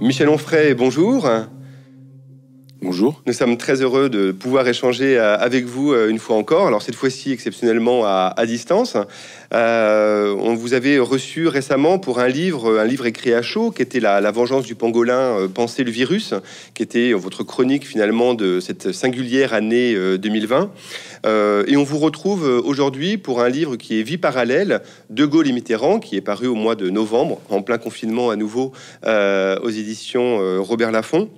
Michel Onfray, bonjour. Bonjour. Nous sommes très heureux de pouvoir échanger avec vous une fois encore, alors cette fois-ci exceptionnellement à distance. On vous avait reçu récemment pour un livre écrit à chaud, qui était La vengeance du pangolin, penser le virus, qui était votre chronique finalement de cette singulière année 2020. Et on vous retrouve aujourd'hui pour un livre qui est Vie parallèle, De Gaulle et Mitterrand, qui est paru au mois de novembre, en plein confinement à nouveau, aux éditions Robert Laffont,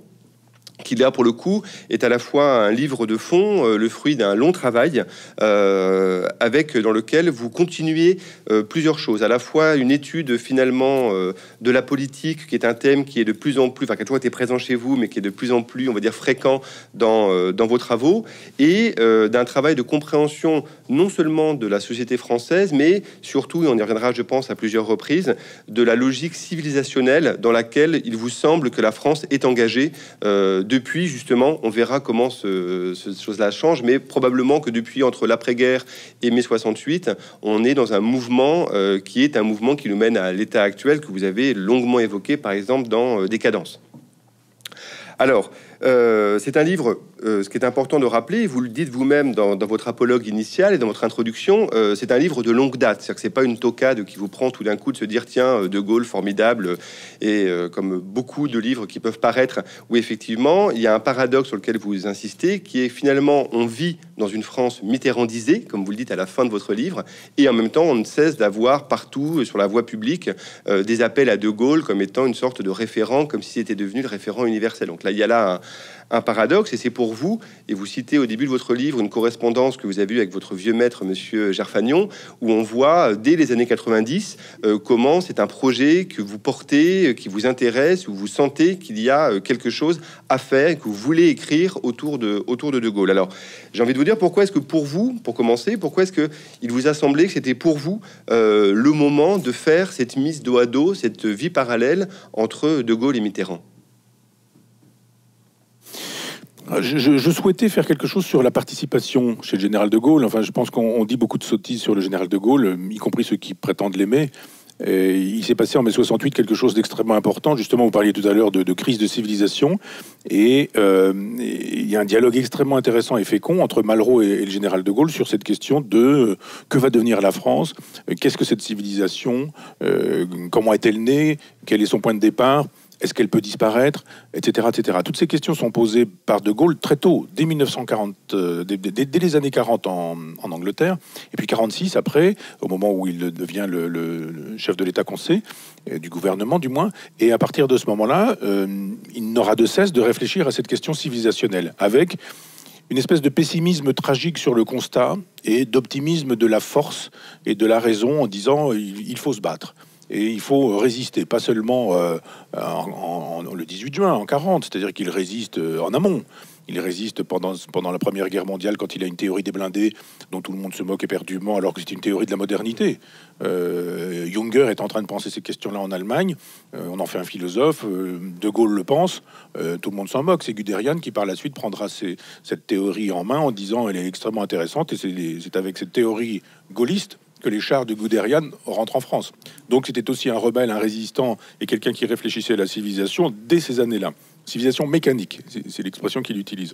qui là pour le coup est à la fois un livre de fond, le fruit d'un long travail dans lequel vous continuez plusieurs choses, à la fois une étude finalement de la politique, qui est un thème qui est de plus en plus, enfin qui a toujours été présent chez vous, mais qui est de plus en plus, on va dire, fréquent dans vos travaux, et d'un travail de compréhension non seulement de la société française, mais surtout, et on y reviendra je pense à plusieurs reprises, de la logique civilisationnelle dans laquelle il vous semble que la France est engagée depuis, justement, on verra comment cette chose-là change, mais probablement que depuis, entre l'après-guerre et mai 68, on est dans un mouvement qui est un mouvement qui nous mène à l'état actuel, que vous avez longuement évoqué, par exemple, dans Décadence. Alors, c'est un livre, ce qui est important de rappeler, vous le dites vous-même dans votre apologue initial et dans votre introduction, c'est un livre de longue date, c'est-à-dire que c'est pas une tocade qui vous prend tout d'un coup de se dire tiens, De Gaulle, formidable, et comme beaucoup de livres qui peuvent paraître, où effectivement, il y a un paradoxe sur lequel vous insistez, qui est finalement, on vit dans une France mitterrandisée, comme vous le dites à la fin de votre livre, et en même temps, on ne cesse d'avoir partout, sur la voie publique, des appels à De Gaulle comme étant une sorte de référent, comme si c'était devenu le référent universel. Donc là, il y a là un paradoxe, et c'est pour vous, et vous citez au début de votre livre une correspondance que vous avez eue avec votre vieux maître, monsieur Gerfagnon, où on voit dès les années 90 comment c'est un projet que vous portez, qui vous intéresse, où vous sentez qu'il y a quelque chose à faire, que vous voulez écrire autour de De Gaulle. Alors, j'ai envie de vous dire, pourquoi est-ce que pour vous, pour commencer, pourquoi est-ce que il vous a semblé que c'était pour vous le moment de faire cette mise dos à dos, cette vie parallèle entre De Gaulle et Mitterrand? Je souhaitais faire quelque chose sur la participation chez le général de Gaulle. Enfin, je pense qu'on dit beaucoup de sottises sur le général de Gaulle, y compris ceux qui prétendent l'aimer. Il s'est passé en mai 68 quelque chose d'extrêmement important. Justement, vous parliez tout à l'heure de crise de civilisation. Et il y a un dialogue extrêmement intéressant et fécond entre Malraux et le général de Gaulle sur cette question de que va devenir la France, qu'est-ce que cette civilisation, comment est-elle née, quel est son point de départ, est-ce qu'elle peut disparaître, etc., etc. Toutes ces questions sont posées par De Gaulle très tôt, dès 1940, dès les années 40 en Angleterre, et puis 46 après, au moment où il devient le chef de l'État qu'on sait, du gouvernement du moins, et à partir de ce moment-là, il n'aura de cesse de réfléchir à cette question civilisationnelle, avec une espèce de pessimisme tragique sur le constat, et d'optimisme de la force et de la raison en disant « il faut se battre ». Et il faut résister, pas seulement le 18 juin, en 40, c'est-à-dire qu'il résiste en amont. Il résiste pendant la Première Guerre mondiale, quand il a une théorie des blindés dont tout le monde se moque éperdument, alors que c'est une théorie de la modernité. Junger est en train de penser ces questions-là en Allemagne. On en fait un philosophe. De Gaulle le pense. Tout le monde s'en moque. C'est Guderian qui, par la suite, prendra cette théorie en main en disant elle est extrêmement intéressante. Et c'est avec cette théorie gaulliste que les chars de Guderian rentrent en France. Donc c'était aussi un rebelle, un résistant et quelqu'un qui réfléchissait à la civilisation dès ces années-là. Civilisation mécanique, c'est l'expression qu'il utilise.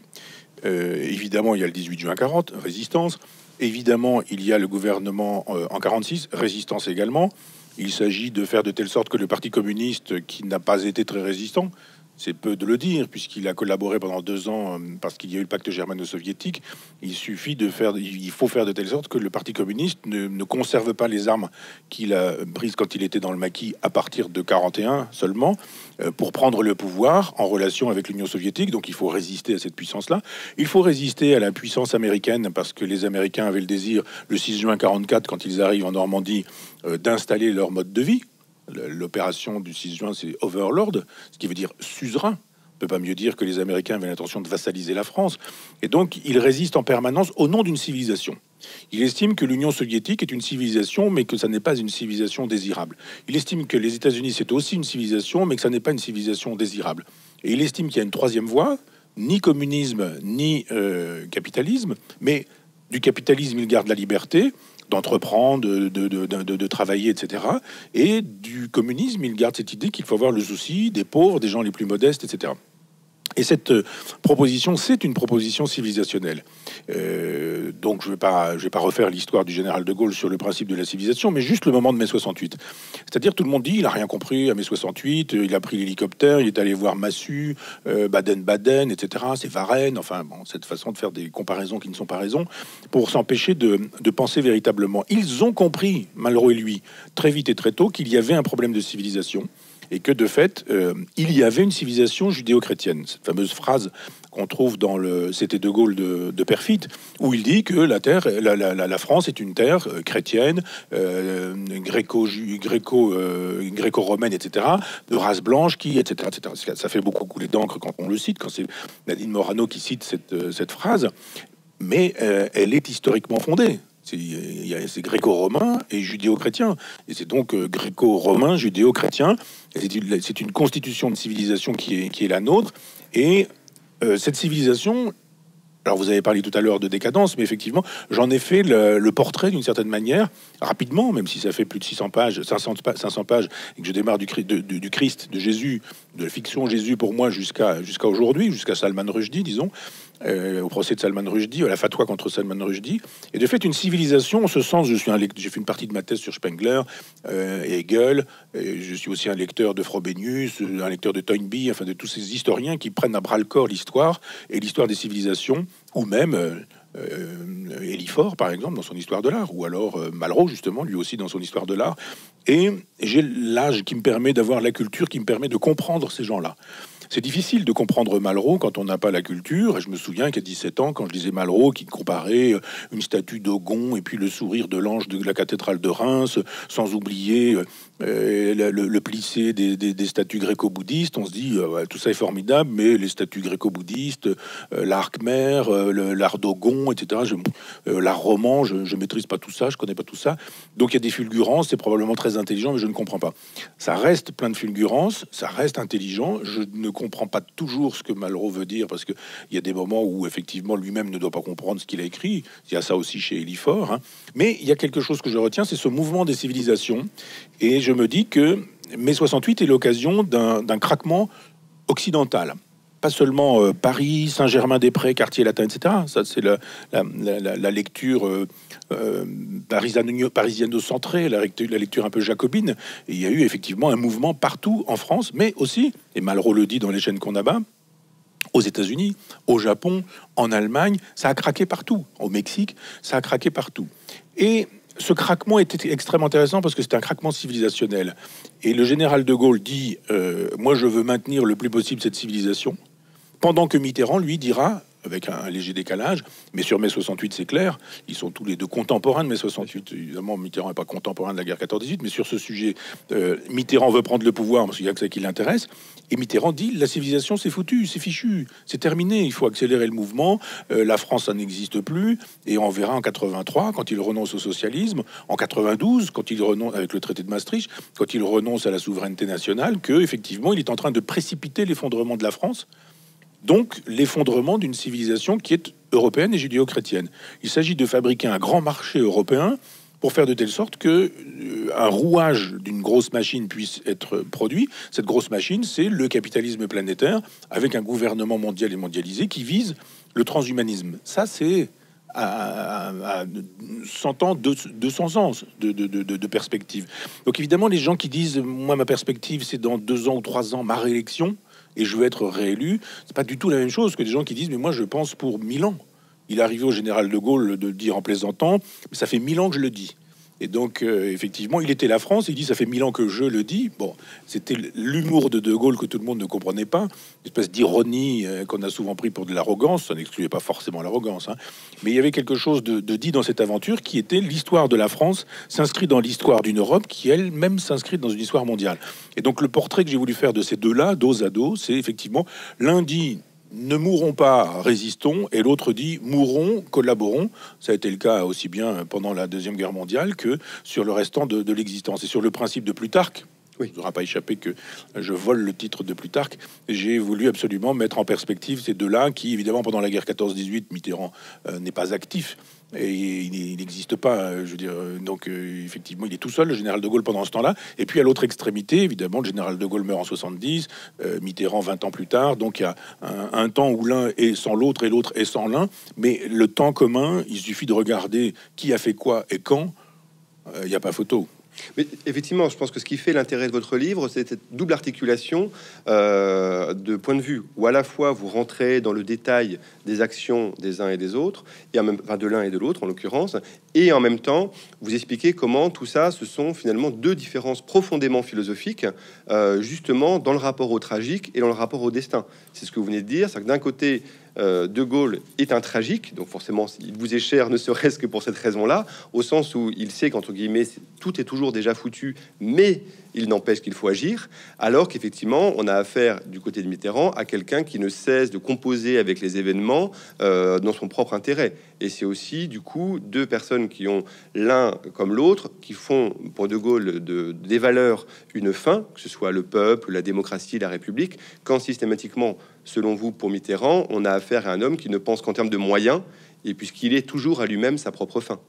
Évidemment, il y a le 18 juin 40, résistance. Évidemment, il y a le gouvernement en 46, résistance également. Il s'agit de faire de telle sorte que le Parti communiste, qui n'a pas été très résistant, c'est peu de le dire, puisqu'il a collaboré pendant 2 ans parce qu'il y a eu le pacte germano-soviétique. Il faut faire de telle sorte que le Parti communiste ne conserve pas les armes qu'il a prises quand il était dans le maquis à partir de 41 seulement, pour prendre le pouvoir en relation avec l'Union soviétique. Donc il faut résister à cette puissance-là. Il faut résister à la puissance américaine, parce que les Américains avaient le désir, le 6 juin 44, quand ils arrivent en Normandie, d'installer leur mode de vie. L'opération du 6 juin, c'est Overlord, ce qui veut dire suzerain. On ne peut pas mieux dire que les Américains avaient l'intention de vassaliser la France. Et donc, ils résistent en permanence au nom d'une civilisation. Il estime que l'Union soviétique est une civilisation, mais que ça n'est pas une civilisation désirable. Il estime que les États-Unis, c'est aussi une civilisation, mais que ça n'est pas une civilisation désirable. Et il estime qu'il y a une troisième voie, ni communisme, ni capitalisme, mais du capitalisme, il garde la liberté d'entreprendre, de travailler, etc. Et du communisme, il garde cette idée qu'il faut avoir le souci des pauvres, des gens les plus modestes, etc. Et cette proposition, c'est une proposition civilisationnelle. Donc je vais pas refaire l'histoire du général de Gaulle sur le principe de la civilisation, mais juste le moment de mai 68. C'est-à-dire tout le monde dit, il n'a rien compris à mai 68, il a pris l'hélicoptère, il est allé voir Massu, Baden-Baden, etc. C'est Varennes, enfin bon, cette façon de faire des comparaisons qui ne sont pas raisons, pour s'empêcher de penser véritablement. Ils ont compris, Malraux et lui, très vite et très tôt, qu'il y avait un problème de civilisation, et que, de fait, il y avait une civilisation judéo-chrétienne. Cette fameuse phrase qu'on trouve dans le... C'était de Gaulle de Perfit, où il dit que la France est une terre chrétienne, gréco-romaine, etc., de race blanche, qui, etc., etc. Ça fait beaucoup couler d'encre quand on le cite, quand c'est Nadine Morano qui cite cette phrase, mais elle est historiquement fondée. C'est gréco-romain et judéo-chrétien. Et c'est donc gréco-romain, judéo-chrétien. C'est une constitution de civilisation qui est la nôtre. Et cette civilisation... Alors vous avez parlé tout à l'heure de décadence, mais effectivement, j'en ai fait le portrait d'une certaine manière, rapidement, même si ça fait plus de 600 pages, 500 pages, et que je démarre du Christ, de Jésus, de la fiction Jésus pour moi jusqu'à aujourd'hui, jusqu'à Salman Rushdie, disons, au procès de Salman Rushdie, à la fatwa contre Salman Rushdie. Et de fait, une civilisation, en ce sens, j'ai fait une partie de ma thèse sur Spengler et Hegel, et je suis aussi un lecteur de Frobenius, un lecteur de Toynbee, enfin de tous ces historiens qui prennent à bras-le-corps l'histoire et l'histoire des civilisations, ou même Élifort, par exemple, dans son histoire de l'art, ou alors Malraux, justement, lui aussi, dans son histoire de l'art. Et j'ai l'âge qui me permet d'avoir la culture, qui me permet de comprendre ces gens-là. C'est difficile de comprendre Malraux quand on n'a pas la culture. Et je me souviens qu'à 17 ans, quand je lisais Malraux, qui comparait une statue d'Ogon et puis le sourire de l'ange de la cathédrale de Reims, sans oublier le plissé des statues gréco-bouddhistes, on se dit ouais, tout ça est formidable, mais les statues gréco-bouddhistes, l'art khmer, l'art d'Ogon, etc., l'art roman, je maîtrise pas tout ça, je connais pas tout ça. Donc il y a des fulgurances, c'est probablement très intelligent, mais je ne comprends pas. Ça reste plein de fulgurances, ça reste intelligent, je ne comprend pas toujours ce que Malraux veut dire, parce qu'il y a des moments où, effectivement, lui-même ne doit pas comprendre ce qu'il a écrit. Il y a ça aussi chez Élifort. Hein. Mais il y a quelque chose que je retiens, c'est ce mouvement des civilisations. Et je me dis que mai 68 est l'occasion d'un craquement occidental. Pas seulement Paris, Saint-Germain-des-Prés, quartier latin, etc. Ça, c'est la lecture parisiano-centrée, la lecture un peu jacobine. Et il y a eu effectivement un mouvement partout en France, mais aussi, et Malraux le dit dans Les chaînes qu'on abat, aux États-Unis, au Japon, en Allemagne, ça a craqué partout. Au Mexique, ça a craqué partout. Et ce craquement était extrêmement intéressant parce que c'était un craquement civilisationnel. Et le général de Gaulle dit moi, je veux maintenir le plus possible cette civilisation », pendant que Mitterrand, lui, dira, avec un léger décalage, mais sur mai 68, c'est clair, ils sont tous les deux contemporains de mai 68. Évidemment, Mitterrand n'est pas contemporain de la guerre 14-18, mais sur ce sujet, Mitterrand veut prendre le pouvoir, parce qu'il n'y a que ça qui l'intéresse, et Mitterrand dit, la civilisation, c'est foutu, c'est fichu, c'est terminé, il faut accélérer le mouvement, la France, ça n'existe plus, et on verra en 83, quand il renonce au socialisme, en 92, quand il renonce, avec le traité de Maastricht, quand il renonce à la souveraineté nationale, qu'effectivement, il est en train de précipiter l'effondrement de la France, donc l'effondrement d'une civilisation qui est européenne et judéo-chrétienne. Il s'agit de fabriquer un grand marché européen pour faire de telle sorte que un rouage d'une grosse machine puisse être produit. Cette grosse machine, c'est le capitalisme planétaire avec un gouvernement mondial et mondialisé qui vise le transhumanisme. Ça, c'est à 100 ans, 200 ans de perspective. Donc évidemment, les gens qui disent « moi, ma perspective, c'est dans 2 ans ou 3 ans ma réélection », et je veux être réélu, c'est pas du tout la même chose que des gens qui disent « mais moi je pense pour 1000 ans ». Il est arrivé au général de Gaulle de le dire en plaisantant « mais ça fait 1000 ans que je le dis ». Et donc, effectivement, il était la France, il dit « ça fait 1000 ans que je le dis ». Bon, c'était l'humour de Gaulle que tout le monde ne comprenait pas, une espèce d'ironie qu'on a souvent pris pour de l'arrogance, ça n'excluait pas forcément l'arrogance, hein. Mais il y avait quelque chose de dit dans cette aventure qui était l'histoire de la France s'inscrit dans l'histoire d'une Europe qui elle-même s'inscrit dans une histoire mondiale. Et donc le portrait que j'ai voulu faire de ces deux-là, dos à dos, c'est effectivement l'un dit « ne mourons pas, résistons », et l'autre dit « mourons, collaborons ». Ça a été le cas aussi bien pendant la Deuxième Guerre mondiale que sur le restant de l'existence. Et sur le principe de Plutarque, Oui. Il ne vous aura pas échappé que je vole le titre de Plutarque. J'ai voulu absolument mettre en perspective ces deux-là qui, évidemment, pendant la guerre 14-18, Mitterrand n'est pas actif. Et il n'existe pas, je veux dire, donc effectivement, il est tout seul, le général de Gaulle, pendant ce temps-là. Et puis, à l'autre extrémité, évidemment, le général de Gaulle meurt en 70, Mitterrand 20 ans plus tard. Donc, il y a un temps où l'un est sans l'autre et l'autre est sans l'un. Mais le temps commun, il suffit de regarder qui a fait quoi et quand. Il n'y a pas photo. Mais effectivement, je pense que ce qui fait l'intérêt de votre livre, c'est cette double articulation de points de vue, où à la fois vous rentrez dans le détail des actions des uns et des autres, et en même, enfin de l'un et de l'autre en l'occurrence, et en même temps vous expliquez comment tout ça, ce sont finalement deux différences profondément philosophiques, justement dans le rapport au tragique et dans le rapport au destin. C'est ce que vous venez de dire, c'est que d'un côté, De Gaulle est un tragique, donc forcément il vous est cher, ne serait-ce que pour cette raison-là, au sens où il sait qu'entre guillemets tout est toujours déjà foutu, mais il n'empêche qu'il faut agir, alors qu'effectivement on a affaire du côté de Mitterrand à quelqu'un qui ne cesse de composer avec les événements dans son propre intérêt. Et c'est aussi du coup deux personnes qui ont l'un comme l'autre, qui font pour De Gaulle des valeurs une fin, que ce soit le peuple, la démocratie, la République, quand systématiquement, selon vous, pour Mitterrand, on a affaire à un homme qui ne pense qu'en termes de moyens, et puisqu'il est toujours à lui-même sa propre fin.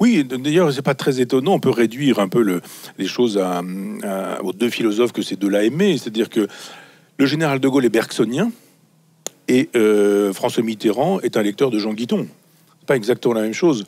Oui, d'ailleurs, c'est pas très étonnant. On peut réduire un peu les choses aux deux philosophes que ces deux-là aimaient. C'est-à-dire que le général de Gaulle est bergsonien et François Mitterrand est un lecteur de Jean Guiton. C'est pas exactement la même chose.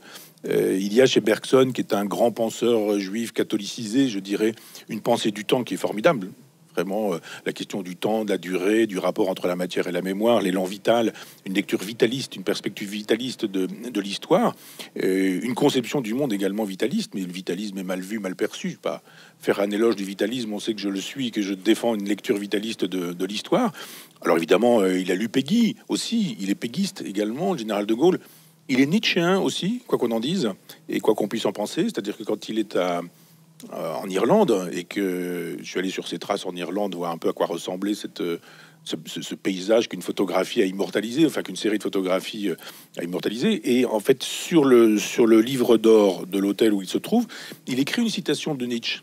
Il y a chez Bergson, qui est un grand penseur juif catholicisé, je dirais, une pensée du temps qui est formidable. Vraiment, la question du temps, de la durée, du rapport entre la matière et la mémoire, l'élan vital, une lecture vitaliste, une perspective vitaliste de l'histoire, une conception du monde également vitaliste, mais le vitalisme est mal vu, mal perçu. Pas faire un éloge du vitalisme, on sait que je le suis, que je défends une lecture vitaliste de l'histoire. Alors évidemment, il a lu Peggy aussi, il est péguiste également, le général de Gaulle. Il est nietzschéen aussi, quoi qu'on en dise, et quoi qu'on puisse en penser, c'est-à-dire que quand il est en Irlande, et que je suis allé sur ses traces en Irlande voir un peu à quoi ressemblait ce paysage qu'une photographie a immortalisé, enfin qu'une série de photographies a immortalisé, et en fait sur le livre d'or de l'hôtel où il se trouve, il écrit une citation de Nietzsche.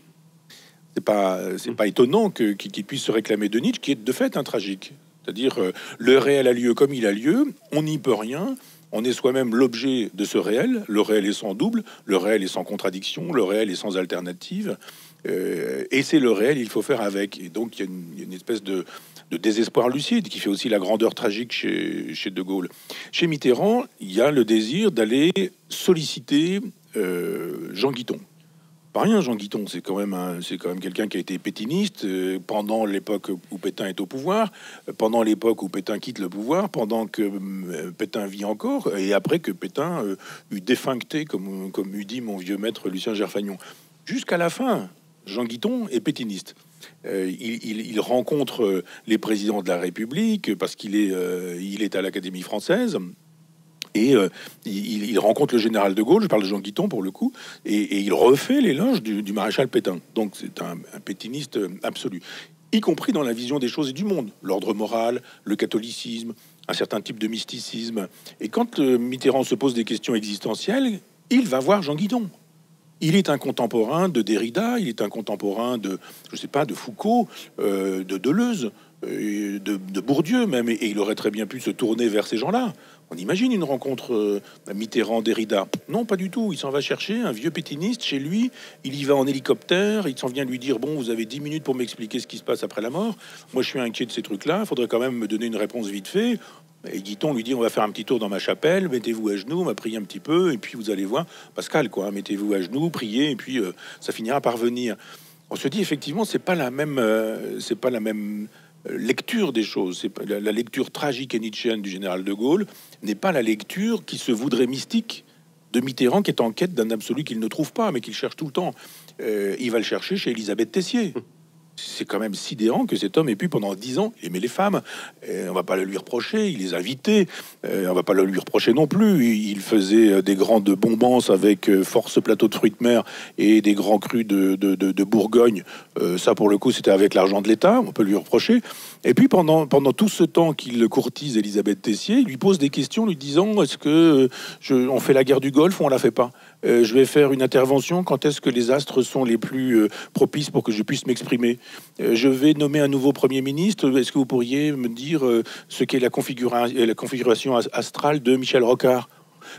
C'est pas étonnant qu'il puisse se réclamer de Nietzsche, qui est de fait un tragique, c'est-à-dire le réel a lieu comme il a lieu, on n'y peut rien. On est soi-même l'objet de ce réel. Le réel est sans double, le réel est sans contradiction, le réel est sans alternative. Et c'est le réel, il faut faire avec. Et donc, il y a une espèce de désespoir lucide qui fait aussi la grandeur tragique chez De Gaulle. Chez Mitterrand, il y a le désir d'aller solliciter Jean Guiton. Pas rien, Jean Guiton, c'est quand même quelqu'un qui a été pétiniste pendant l'époque où Pétain est au pouvoir, pendant l'époque où Pétain quitte le pouvoir, pendant que Pétain vit encore, et après que Pétain eut défuncté, comme eût dit mon vieux maître Lucien Gerfagnon. Jusqu'à la fin, Jean Guiton est pétiniste. Il rencontre les présidents de la République parce qu'il est à l'Académie française. Et il rencontre le général de Gaulle, je parle de Jean Guiton pour le coup, et il refait l'éloge du maréchal Pétain. Donc c'est un pétiniste absolu, y compris dans la vision des choses et du monde. L'ordre moral, le catholicisme, un certain type de mysticisme. Et quand Mitterrand se pose des questions existentielles, il va voir Jean Guiton. Il est un contemporain de Derrida, il est un contemporain de, je sais pas, de Foucault, de Deleuze, de Bourdieu même, et il aurait très bien pu se tourner vers ces gens-là. On imagine une rencontre Mitterrand-Derrida. Non, pas du tout. Il s'en va chercher un vieux pétiniste chez lui. Il y va en hélicoptère. Il s'en vient lui dire « Bon, vous avez 10 minutes pour m'expliquer ce qui se passe après la mort. Moi, je suis inquiet de ces trucs-là. Il faudrait quand même me donner une réponse vite fait. » Et Guiton lui dit « On va faire un petit tour dans ma chapelle. Mettez-vous à genoux. On va prier un petit peu. Et puis, vous allez voir. Pascal, quoi. Mettez-vous à genoux, priez. Et puis, ça finira par venir. » On se dit effectivement, c'est pas la même... lecture des choses. La lecture tragique et nietzschéenne du général de Gaulle n'est pas la lecture qui se voudrait mystique de Mitterrand, qui est en quête d'un absolu qu'il ne trouve pas, mais qu'il cherche tout le temps. Il va le chercher chez Élisabeth Teissier. C'est quand même sidérant que cet homme ait pu pendant 10 ans aimer les femmes. On va pas le lui reprocher, il les invitait. On va pas le lui reprocher non plus. Il faisait des grandes bombances avec force plateau de fruits de mer et des grands crus de Bourgogne. Ça, pour le coup, c'était avec l'argent de l'État. On peut lui reprocher. Et puis, pendant tout ce temps qu'il courtise Élisabeth Teissier, il lui pose des questions lui disant, est-ce que on fait la guerre du Golfe ou on la fait pas ? Je vais faire une intervention, quand est-ce que les astres sont les plus propices pour que je puisse m'exprimer ? Je vais nommer un nouveau Premier ministre, est-ce que vous pourriez me dire ce qu'est la configuration astrale de Michel Rocard ?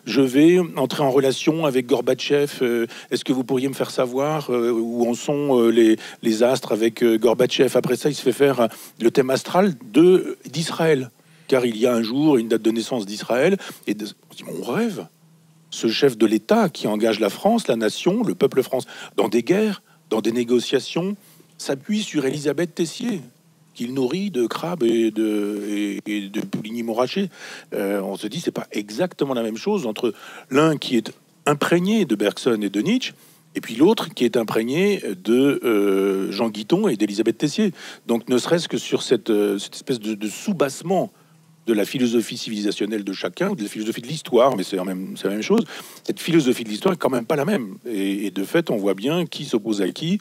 Je vais entrer en relation avec Gorbatchev. Est-ce que vous pourriez me faire savoir où en sont les astres avec Gorbatchev ? Après ça, il se fait faire le thème astral d'Israël, car il y a un jour une date de naissance d'Israël. Et on rêve. Ce chef de l'État qui engage la France, la nation, le peuple français, dans des guerres, dans des négociations, s'appuie sur Élisabeth Teissier, qu'il nourrit de crabes et de Pouligny-Morachet. On se dit, c'est pas exactement la même chose entre l'un qui est imprégné de Bergson et de Nietzsche, et puis l'autre qui est imprégné de Jean Guiton et d'Élisabeth Teissier. Donc ne serait-ce que sur cette espèce de sous-bassement de la philosophie civilisationnelle de chacun, ou de la philosophie de l'histoire, mais c'est la même chose, cette philosophie de l'histoire est quand même pas la même. Et de fait, on voit bien qui s'oppose à qui,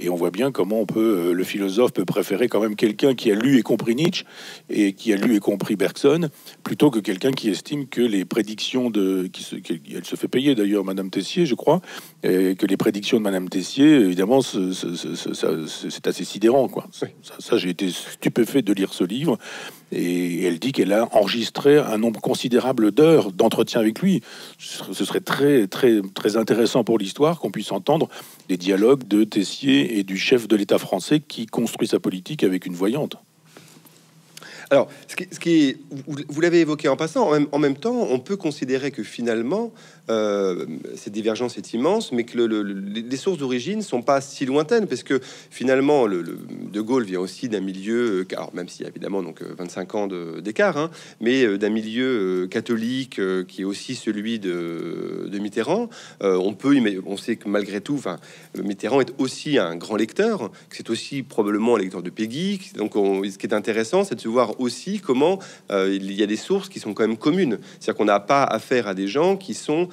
et on voit bien comment le philosophe peut préférer quand même quelqu'un qui a lu et compris Nietzsche, et qui a lu et compris Bergson, plutôt que quelqu'un qui estime que les prédictions elle se fait payer d'ailleurs, Madame Teissier, je crois, et que les prédictions de Madame Teissier, évidemment, c'est assez sidérant, quoi. Oui. Ça j'ai été stupéfait de lire ce livre. Et elle dit qu'elle a enregistré un nombre considérable d'heures d'entretien avec lui. Ce serait très, très, très intéressant pour l'histoire qu'on puisse entendre des dialogues de Teissier et du chef de l'État français qui construit sa politique avec une voyante. Alors, vous l'avez évoqué en passant, en même temps, on peut considérer que finalement, cette divergence est immense, mais que les sources d'origine sont pas si lointaines, parce que finalement, De Gaulle vient aussi d'un milieu, alors même si évidemment donc 25 ans d'écart, hein, mais d'un milieu catholique qui est aussi celui de Mitterrand. On sait que malgré tout, Mitterrand est aussi un grand lecteur, que c'est aussi probablement un lecteur de Peggy. Donc, ce qui est intéressant, c'est de se voir aussi comment il y a des sources qui sont quand même communes. C'est-à-dire qu'on n'a pas affaire à des gens qui sont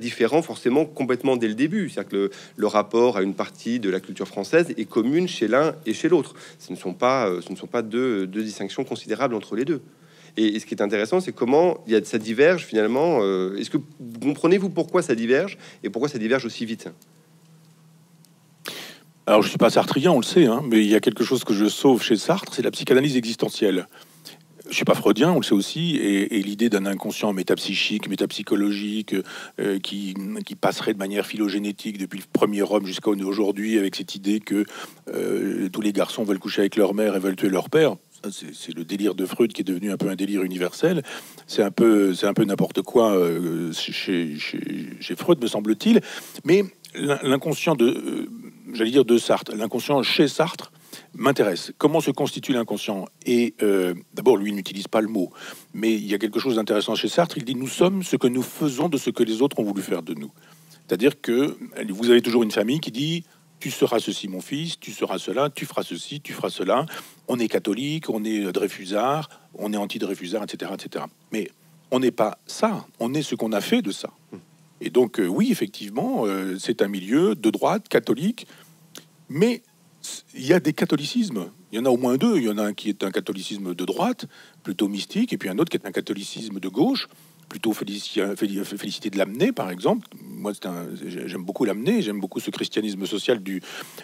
différents forcément complètement dès le début. C'est-à-dire que le rapport à une partie de la culture française est commune chez l'un et chez l'autre. Ce ne sont pas deux distinctions considérables entre les deux. Et ce qui est intéressant, c'est comment ça diverge finalement. Est-ce que vous comprenez-vous pourquoi ça diverge et pourquoi ça diverge aussi vite ? Alors, je ne suis pas sartrien, on le sait, hein, mais il y a quelque chose que je sauve chez Sartre, c'est la psychanalyse existentielle. Je ne suis pas freudien, on le sait aussi, et l'idée d'un inconscient métapsychique, métapsychologique, qui passerait de manière phylogénétique depuis le premier homme jusqu'à aujourd'hui, avec cette idée que tous les garçons veulent coucher avec leur mère et veulent tuer leur père. C'est le délire de Freud qui est devenu un peu un délire universel. C'est un peu n'importe quoi chez Freud, me semble-t-il. Mais l'inconscient de Sartre, l'inconscient chez Sartre m'intéresse. Comment se constitue l'inconscient ? Et d'abord, lui n'utilise pas le mot, mais il y a quelque chose d'intéressant chez Sartre. Il dit « nous sommes ce que nous faisons de ce que les autres ont voulu faire de nous ». C'est-à-dire que vous avez toujours une famille qui dit « tu seras ceci mon fils, tu seras cela, tu feras ceci, tu feras cela ». On est catholique, on est dreyfusard, on est anti-dreyfusard, etc., etc. Mais on n'est pas ça, on est ce qu'on a fait de ça. Et donc, oui, effectivement, c'est un milieu de droite, catholique, mais il y a des catholicismes. Il y en a au moins deux. Il y en a un qui est un catholicisme de droite, plutôt mystique, et puis un autre qui est un catholicisme de gauche, plutôt Félicité de Lamennais, par exemple. Moi, j'aime beaucoup Lamennais, j'aime beaucoup ce christianisme social du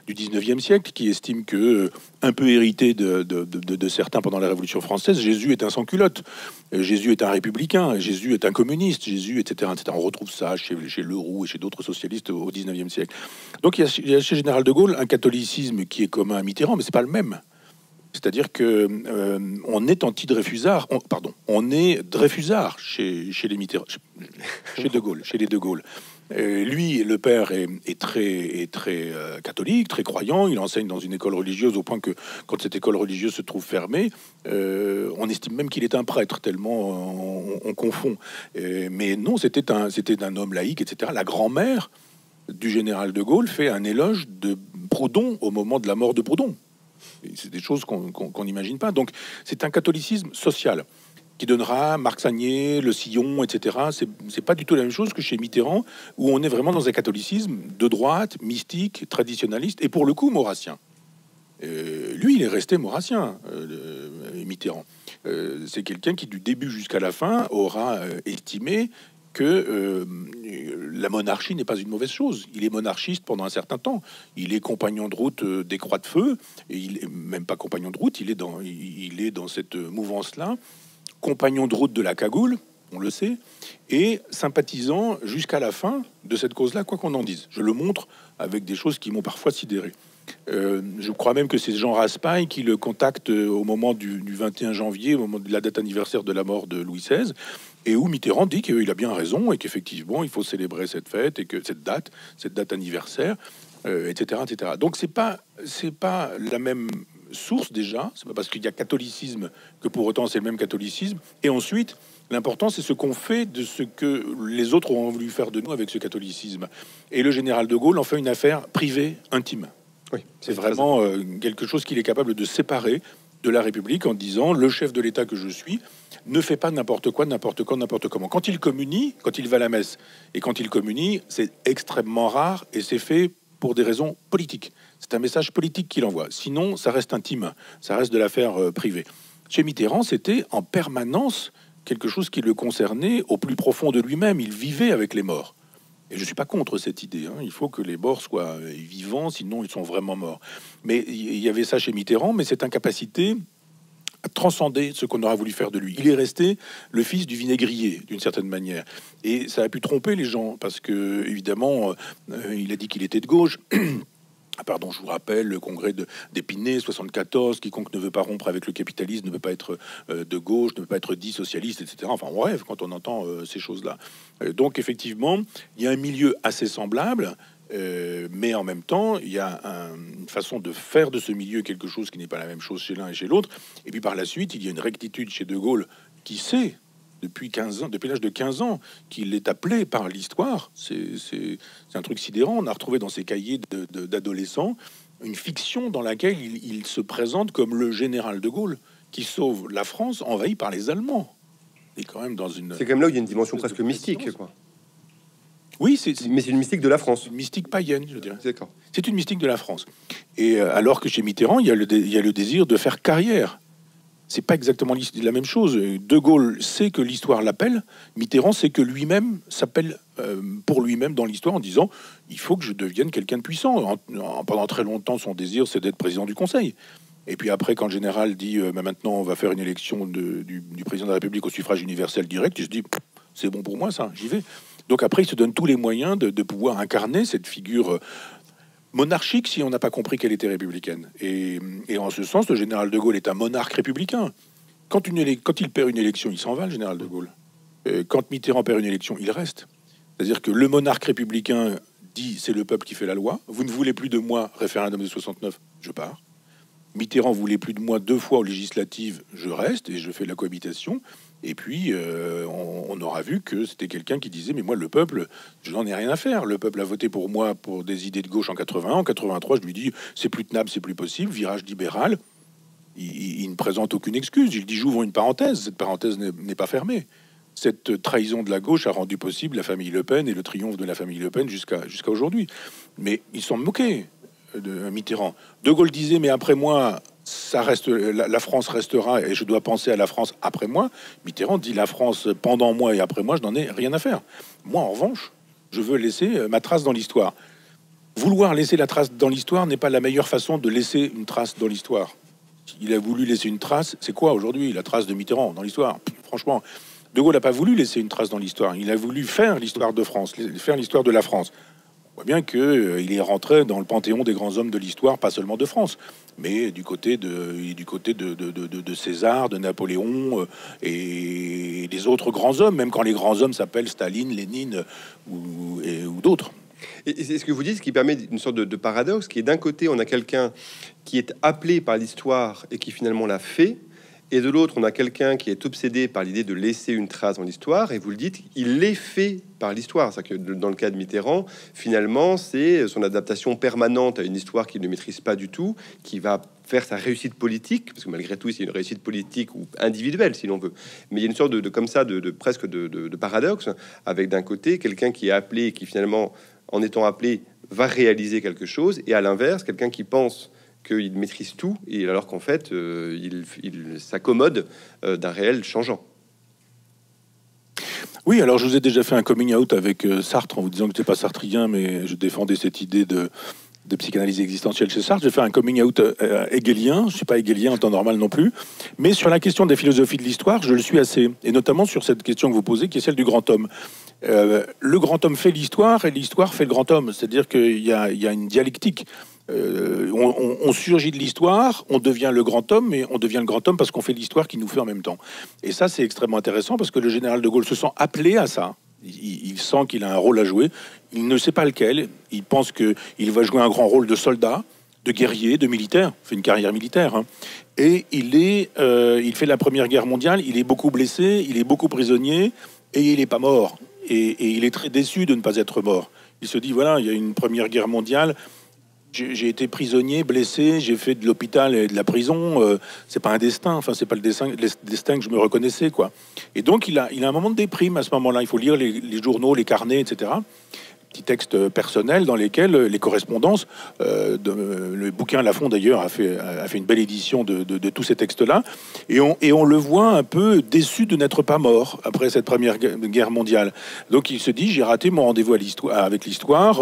19e siècle, qui estime que, un peu hérité de certains pendant la Révolution française, Jésus est un sans-culotte, Jésus est un républicain, Jésus est un communiste, Jésus, etc., etc. On retrouve ça chez Leroux et chez d'autres socialistes au 19e siècle. Donc il y a chez Général de Gaulle un catholicisme qui est commun à Mitterrand, mais c'est pas le même. C'est-à-dire que on est anti-dreyfusard, on est dreyfusard chez les De Gaulle. Lui, le père est très catholique, très croyant. Il enseigne dans une école religieuse au point que, quand cette école religieuse se trouve fermée, on estime même qu'il est un prêtre, tellement on confond. Mais non, c'était un homme laïque, etc. La grand-mère du général de Gaulle fait un éloge de Proudhon au moment de la mort de Proudhon. C'est des choses qu'on n'imagine pas. Donc c'est un catholicisme social qui donnera Marc Sagné, Le Sillon, etc. C'est pas du tout la même chose que chez Mitterrand, où on est vraiment dans un catholicisme de droite, mystique, traditionnaliste, et pour le coup maurassien. Lui, il est resté maurassien, Mitterrand. C'est quelqu'un qui, du début jusqu'à la fin, aura estimé que la monarchie n'est pas une mauvaise chose. Il est monarchiste pendant un certain temps. Il est compagnon de route des Croix de Feu, et il est même pas compagnon de route, il est dans cette mouvance-là, compagnon de route de la cagoule, on le sait, et sympathisant jusqu'à la fin de cette cause-là, quoi qu'on en dise. Je le montre avec des choses qui m'ont parfois sidéré. Je crois même que c'est Jean Raspail qui le contacte au moment du 21 janvier, au moment de la date anniversaire de la mort de Louis XVI, et où Mitterrand dit qu'il a bien raison et qu'effectivement il faut célébrer cette fête et que cette date anniversaire, etc., etc. Donc c'est pas la même source déjà. C'est pas parce qu'il y a catholicisme que pour autant c'est le même catholicisme. Et ensuite, l'important, c'est ce qu'on fait de ce que les autres ont voulu faire de nous avec ce catholicisme. Et le général de Gaulle en fait une affaire privée, intime. Oui, c'est vraiment quelque chose qu'il est capable de séparer de la République en disant « le chef de l'État que je suis ne fait pas n'importe quoi, n'importe quand, n'importe comment ». Quand il communie, quand il va à la messe et quand il communie, c'est extrêmement rare et c'est fait pour des raisons politiques. C'est un message politique qu'il envoie. Sinon, ça reste intime, ça reste de l'affaire privée. Chez Mitterrand, c'était en permanence quelque chose qui le concernait au plus profond de lui-même. Il vivait avec les morts. Et je ne suis pas contre cette idée, hein. Il faut que les morts soient vivants, sinon ils sont vraiment morts. Mais il y avait ça chez Mitterrand, mais cette incapacité à transcender ce qu'on aura voulu faire de lui. Il est resté le fils du vinaigrier, d'une certaine manière. Et ça a pu tromper les gens, parce que, évidemment, il a dit qu'il était de gauche. Pardon, je vous rappelle le congrès d'Épinay, 74, quiconque ne veut pas rompre avec le capitalisme ne peut pas être de gauche, ne peut pas être dit socialiste, etc. Enfin, on rêve quand on entend ces choses-là. Donc, effectivement, il y a un milieu assez semblable, mais en même temps, il y a une façon de faire de ce milieu quelque chose qui n'est pas la même chose chez l'un et chez l'autre. Et puis, par la suite, il y a une rectitude chez De Gaulle qui sait, depuis l'âge de 15 ans, qu'il est appelé par l'histoire. C'est un truc sidérant. On a retrouvé dans ses cahiers d'adolescents une fiction dans laquelle il se présente comme le général de Gaulle qui sauve la France envahie par les Allemands. C'est quand même là où il y a une dimension presque mystique, quoi. Oui, mais c'est une mystique de la France. Une mystique païenne, je dirais. D'accord. C'est une mystique de la France. Et alors que chez Mitterrand, il y a le désir de faire carrière. C'est pas exactement la même chose. De Gaulle sait que l'histoire l'appelle. Mitterrand sait que lui-même s'appelle pour lui-même dans l'histoire en disant « il faut que je devienne quelqu'un de puissant ». Pendant très longtemps, son désir, c'est d'être président du Conseil. Et puis après, quand le général dit « maintenant, on va faire une élection du président de la République au suffrage universel direct », il se dit « c'est bon pour moi, ça, j'y vais ». Donc après, il se donne tous les moyens de pouvoir incarner cette figure monarchique si on n'a pas compris qu'elle était républicaine. Et en ce sens, le général de Gaulle est un monarque républicain. Quand il perd une élection, il s'en va, le général de Gaulle. Quand Mitterrand perd une élection, il reste. C'est-à-dire que le monarque républicain dit « c'est le peuple qui fait la loi, vous ne voulez plus de moi, référendum de 69, je pars. Mitterrand voulait plus de moi 2 fois aux législatives, je reste et je fais de la cohabitation. » Et puis, on aura vu que c'était quelqu'un qui disait « mais moi, le peuple, je n'en ai rien à faire. Le peuple a voté pour moi pour des idées de gauche en 81. En 83, je lui dis « c'est plus tenable, c'est plus possible, virage libéral ». Il ne présente aucune excuse. Il dit « j'ouvre une parenthèse. Cette parenthèse n'est pas fermée. Cette trahison de la gauche a rendu possible la famille Le Pen et le triomphe de la famille Le Pen jusqu'à aujourd'hui. » Mais ils s'en moquaient de Mitterrand. De Gaulle disait « mais après moi, ça reste, la France restera et je dois penser à la France après moi ». Mitterrand dit « la France pendant moi et après moi, je n'en ai rien à faire. Moi, en revanche, je veux laisser ma trace dans l'histoire. » Vouloir laisser la trace dans l'histoire n'est pas la meilleure façon de laisser une trace dans l'histoire. Il a voulu laisser une trace. C'est quoi aujourd'hui la trace de Mitterrand dans l'histoire? Franchement, De Gaulle n'a pas voulu laisser une trace dans l'histoire. Il a voulu faire l'histoire de France, faire l'histoire de la France. On voit bien qu'il est rentré dans le panthéon des grands hommes de l'histoire, pas seulement de France, mais du côté de César, de Napoléon et des autres grands hommes, même quand les grands hommes s'appellent Staline, Lénine ou d'autres. Et c'est ce que vous dites, ce qui permet une sorte de paradoxe, qui est d'un côté, on a quelqu'un qui est appelé par l'histoire et qui finalement l'a fait, Et de l'autre, on a quelqu'un qui est obsédé par l'idée de laisser une trace dans l'histoire, et vous le dites, il est fait par l'histoire. C'est-à-dire que dans le cas de Mitterrand, finalement, c'est son adaptation permanente à une histoire qu'il ne maîtrise pas du tout, qui va faire sa réussite politique, parce que malgré tout, c'est une réussite politique ou individuelle, si l'on veut. Mais il y a une sorte de paradoxe, avec d'un côté quelqu'un qui est appelé, et qui finalement, en étant appelé, va réaliser quelque chose, et à l'inverse, quelqu'un qui pense qu'il maîtrise tout, et alors qu'en fait, il s'accommode d'un réel changeant. Oui, alors je vous ai déjà fait un coming out avec Sartre en vous disant que je n'étais pas sartrien, mais je défendais cette idée de psychanalyse existentielle chez Sartre. J'ai fait un coming out hegelien, je ne suis pas hegelien en temps normal non plus, mais sur la question des philosophies de l'histoire, je le suis assez, et notamment sur cette question que vous posez, qui est celle du grand homme. Le grand homme fait l'histoire, et l'histoire fait le grand homme, c'est-à-dire qu'il y a une dialectique. On surgit de l'histoire, on devient le grand homme, mais on devient le grand homme parce qu'on fait l'histoire qui nous fait en même temps. Et ça, c'est extrêmement intéressant parce que le général de Gaulle se sent appelé à ça. Il sent qu'il a un rôle à jouer. Il ne sait pas lequel. Il pense qu'il va jouer un grand rôle de soldat, de guerrier, de militaire. Il fait une carrière militaire. Hein. Et il fait la Première Guerre mondiale. Il est beaucoup blessé, il est beaucoup prisonnier et il n'est pas mort. Et il est très déçu de ne pas être mort. Il se dit, voilà, il y a une Première Guerre mondiale. J'ai été prisonnier, blessé, j'ai fait de l'hôpital et de la prison. C'est pas un destin, enfin, c'est pas le destin que je me reconnaissais, quoi. Et donc, il a un moment de déprime à ce moment-là. Il faut lire les journaux, les carnets, etc. Petits textes personnels dans lesquels les correspondances, le bouquin Lafond d'ailleurs a fait une belle édition de tous ces textes-là. Et on le voit un peu déçu de n'être pas mort après cette Première Guerre mondiale. Donc, il se dit, j'ai raté mon rendez-vous avec l'histoire.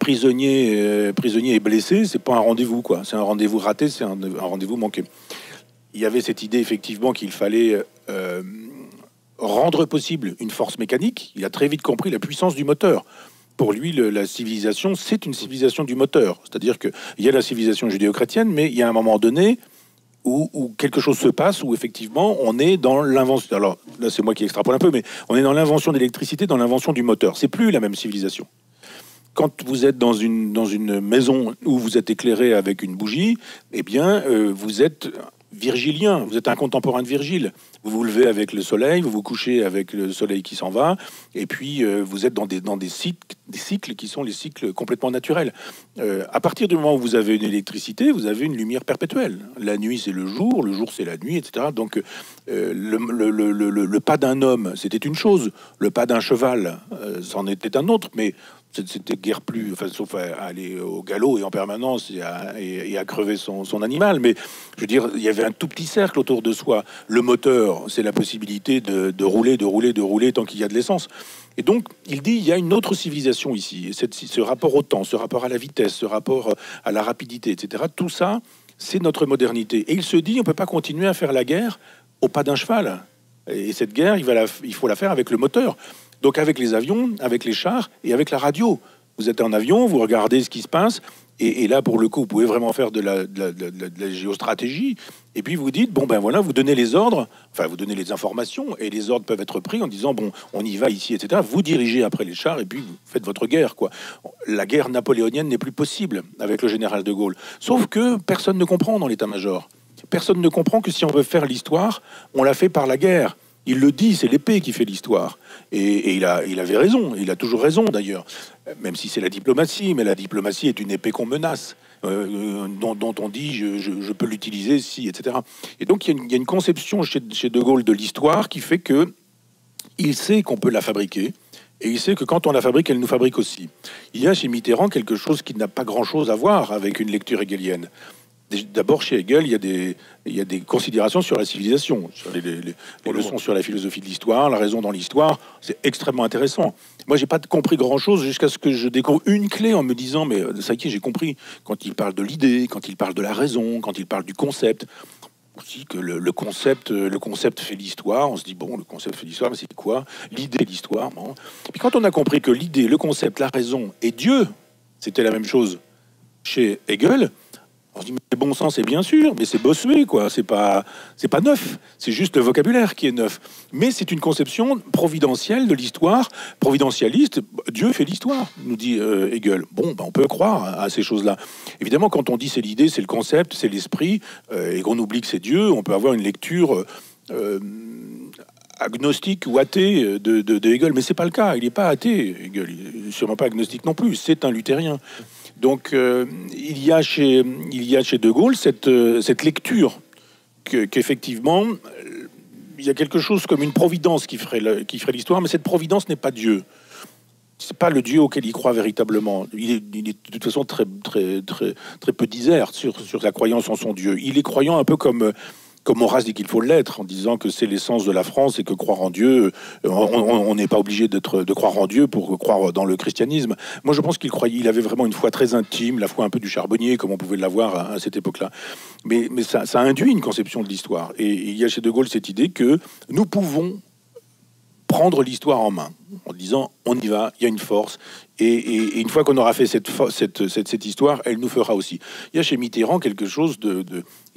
Prisonnier et blessé, c'est pas un rendez-vous, quoi. C'est un rendez-vous raté, c'est un rendez-vous manqué. Il y avait cette idée, effectivement, qu'il fallait rendre possible une force mécanique. Il a très vite compris la puissance du moteur. Pour lui, la civilisation, c'est une civilisation du moteur. C'est-à-dire qu'il y a la civilisation judéo-chrétienne, mais il y a un moment donné où quelque chose se passe, où effectivement, on est dans l'invention... Alors, là, c'est moi qui extrapole un peu, mais on est dans l'invention d'électricité, dans l'invention du moteur. C'est plus la même civilisation. Quand vous êtes dans une maison où vous êtes éclairé avec une bougie, eh bien, vous êtes virgilien, vous êtes un contemporain de Virgile. Vous vous levez avec le soleil, vous vous couchez avec le soleil qui s'en va, et puis vous êtes dans des cycles qui sont les cycles complètement naturels. À partir du moment où vous avez une électricité, vous avez une lumière perpétuelle. La nuit, c'est le jour, c'est la nuit, etc. Donc, le pas d'un homme, c'était une chose. Le pas d'un cheval, c'en était un autre, mais... C'était guère plus, enfin, sauf à aller au galop et en permanence et à crever son animal. Mais je veux dire, il y avait un tout petit cercle autour de soi. Le moteur, c'est la possibilité de rouler tant qu'il y a de l'essence. Et donc, il dit, il y a une autre civilisation ici. Et ce rapport au temps, ce rapport à la vitesse, ce rapport à la rapidité, etc. Tout ça, c'est notre modernité. Et il se dit, on ne peut pas continuer à faire la guerre au pas d'un cheval. Et cette guerre, il faut la faire avec le moteur. Donc avec les avions, avec les chars et avec la radio. Vous êtes en avion, vous regardez ce qui se passe, et là, pour le coup, vous pouvez vraiment faire de la géostratégie. Et puis vous dites, bon ben voilà, vous donnez les ordres, enfin vous donnez les informations, et les ordres peuvent être pris en disant, bon, on y va ici, etc. Vous dirigez après les chars, et puis vous faites votre guerre, quoi. La guerre napoléonienne n'est plus possible avec le général de Gaulle. Sauf que personne ne comprend dans l'état-major. Personne ne comprend que si on veut faire l'histoire, on la fait par la guerre. Il le dit, c'est l'épée qui fait l'histoire. Et il avait raison, il a toujours raison d'ailleurs. Même si c'est la diplomatie, mais la diplomatie est une épée qu'on menace, dont on dit je peux l'utiliser si, etc. Et donc il y a une conception chez De Gaulle de l'histoire qui fait que il sait qu'on peut la fabriquer, et il sait que quand on la fabrique, elle nous fabrique aussi. Il y a chez Mitterrand quelque chose qui n'a pas grand-chose à voir avec une lecture hegelienne. D'abord, chez Hegel, il y a des considérations sur la civilisation, sur les leçons sur la philosophie de l'histoire, la raison dans l'histoire. C'est extrêmement intéressant. Moi, j'ai pas compris grand-chose jusqu'à ce que je découvre une clé en me disant, mais ça y est, j'ai compris. Quand il parle de l'idée, quand il parle de la raison, quand il parle du concept, aussi que le concept fait l'histoire. On se dit, bon, le concept fait l'histoire, mais c'est quoi? L'idée, l'histoire. Puis quand on a compris que l'idée, le concept, la raison et Dieu, c'était la même chose chez Hegel... Alors je dis, mais bon sens, c'est bien sûr, mais c'est bossué, quoi. C'est pas neuf. C'est juste le vocabulaire qui est neuf. Mais c'est une conception providentielle de l'histoire, providentialiste. Dieu fait l'histoire, nous dit Hegel. Bon, ben, on peut croire à ces choses-là. Évidemment, quand on dit c'est l'idée, c'est le concept, c'est l'esprit, et qu'on oublie que c'est Dieu, on peut avoir une lecture agnostique ou athée de Hegel. Mais c'est pas le cas. Il n'est pas athée, Hegel. Il n'est sûrement pas agnostique non plus. C'est un luthérien. Donc, il y a chez De Gaulle cette lecture qu'effectivement, il y a quelque chose comme une providence qui ferait l'histoire, mais cette providence n'est pas Dieu. C'est pas le Dieu auquel il croit véritablement. Il est de toute façon très peu disert sur la croyance en son Dieu. Il est croyant un peu comme Maurras dit qu'il faut l'être, en disant que c'est l'essence de la France et que croire en Dieu, on n'est pas obligé de croire en Dieu pour croire dans le christianisme. Moi, je pense qu'il avait vraiment une foi très intime, la foi un peu du charbonnier, comme on pouvait l'avoir à cette époque-là. Mais ça induit une conception de l'histoire. Et il y a chez De Gaulle cette idée que nous pouvons prendre l'histoire en main, en disant on y va, il y a une force, et une fois qu'on aura fait cette histoire, elle nous fera aussi. Il y a chez Mitterrand quelque chose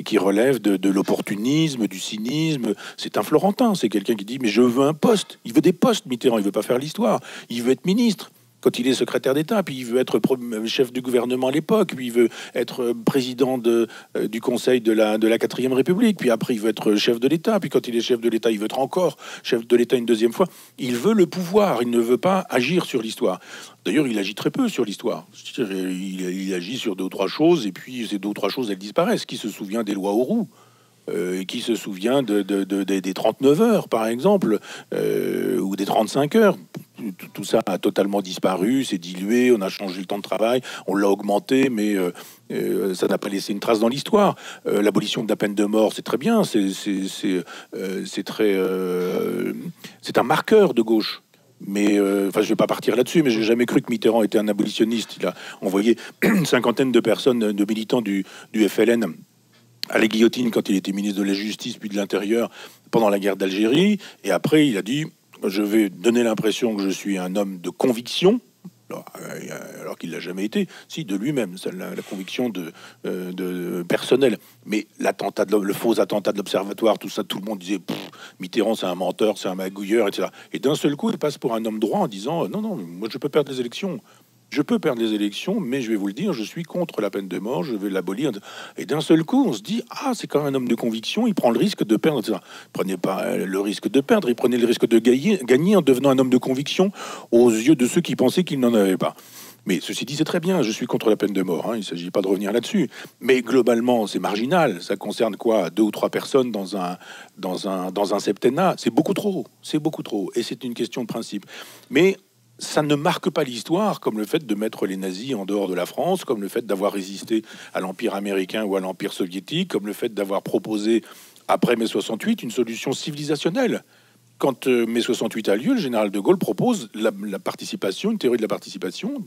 qui relève de l'opportunisme, du cynisme. C'est un Florentin, c'est quelqu'un qui dit mais je veux un poste, il veut des postes Mitterrand, il veut pas faire l'histoire, il veut être ministre. Quand il est secrétaire d'État, puis il veut être chef du gouvernement à l'époque, puis il veut être président du Conseil de la 4e République, puis après il veut être chef de l'État, puis quand il est chef de l'État, il veut être encore chef de l'État une deuxième fois. Il veut le pouvoir, il ne veut pas agir sur l'histoire. D'ailleurs, il agit très peu sur l'histoire. Il agit sur 2 ou 3 choses, et puis ces 2 ou 3 choses, elles disparaissent. Qui se souvient des lois Auroux ? Qui se souvient des 39 heures, par exemple, ou des 35 heures. Tout ça a totalement disparu, c'est dilué, on a changé le temps de travail, on l'a augmenté, mais ça n'a pas laissé une trace dans l'histoire. L'abolition de la peine de mort, c'est très bien, c'est un marqueur de gauche. Mais, enfin, je ne vais pas partir là-dessus, mais je n'ai jamais cru que Mitterrand était un abolitionniste. Il a envoyé une cinquantaine de personnes, de militants du FLN, à la guillotine quand il était ministre de la Justice puis de l'Intérieur pendant la guerre d'Algérie. Et après, il a dit « Je vais donner l'impression que je suis un homme de conviction », alors qu'il ne l'a jamais été, si, de lui-même, la conviction de personnelle. Mais l'attentat, le faux attentat de l'Observatoire, tout ça, tout le monde disait « Mitterrand, c'est un menteur, c'est un magouilleur, etc. » Et d'un seul coup, il passe pour un homme droit en disant « Non, non, moi, je peux perdre les élections. » Je peux perdre les élections, mais je vais vous le dire, je suis contre la peine de mort, je vais l'abolir. Et d'un seul coup, on se dit, ah, c'est quand même un homme de conviction, il prend le risque de perdre. Il ne prenait pas le risque de perdre, il prenait le risque de gagner en devenant un homme de conviction aux yeux de ceux qui pensaient qu'il n'en avait pas. Mais ceci dit, c'est très bien, je suis contre la peine de mort, hein, il ne s'agit pas de revenir là-dessus. Mais globalement, c'est marginal, ça concerne quoi, 2 ou 3 personnes dans un septennat, c'est beaucoup trop, et c'est une question de principe. Mais ça ne marque pas l'histoire, comme le fait de mettre les nazis en dehors de la France, comme le fait d'avoir résisté à l'Empire américain ou à l'Empire soviétique, comme le fait d'avoir proposé, après mai 68, une solution civilisationnelle. Quand mai 68 a lieu, le général de Gaulle propose la participation, une théorie de la participation,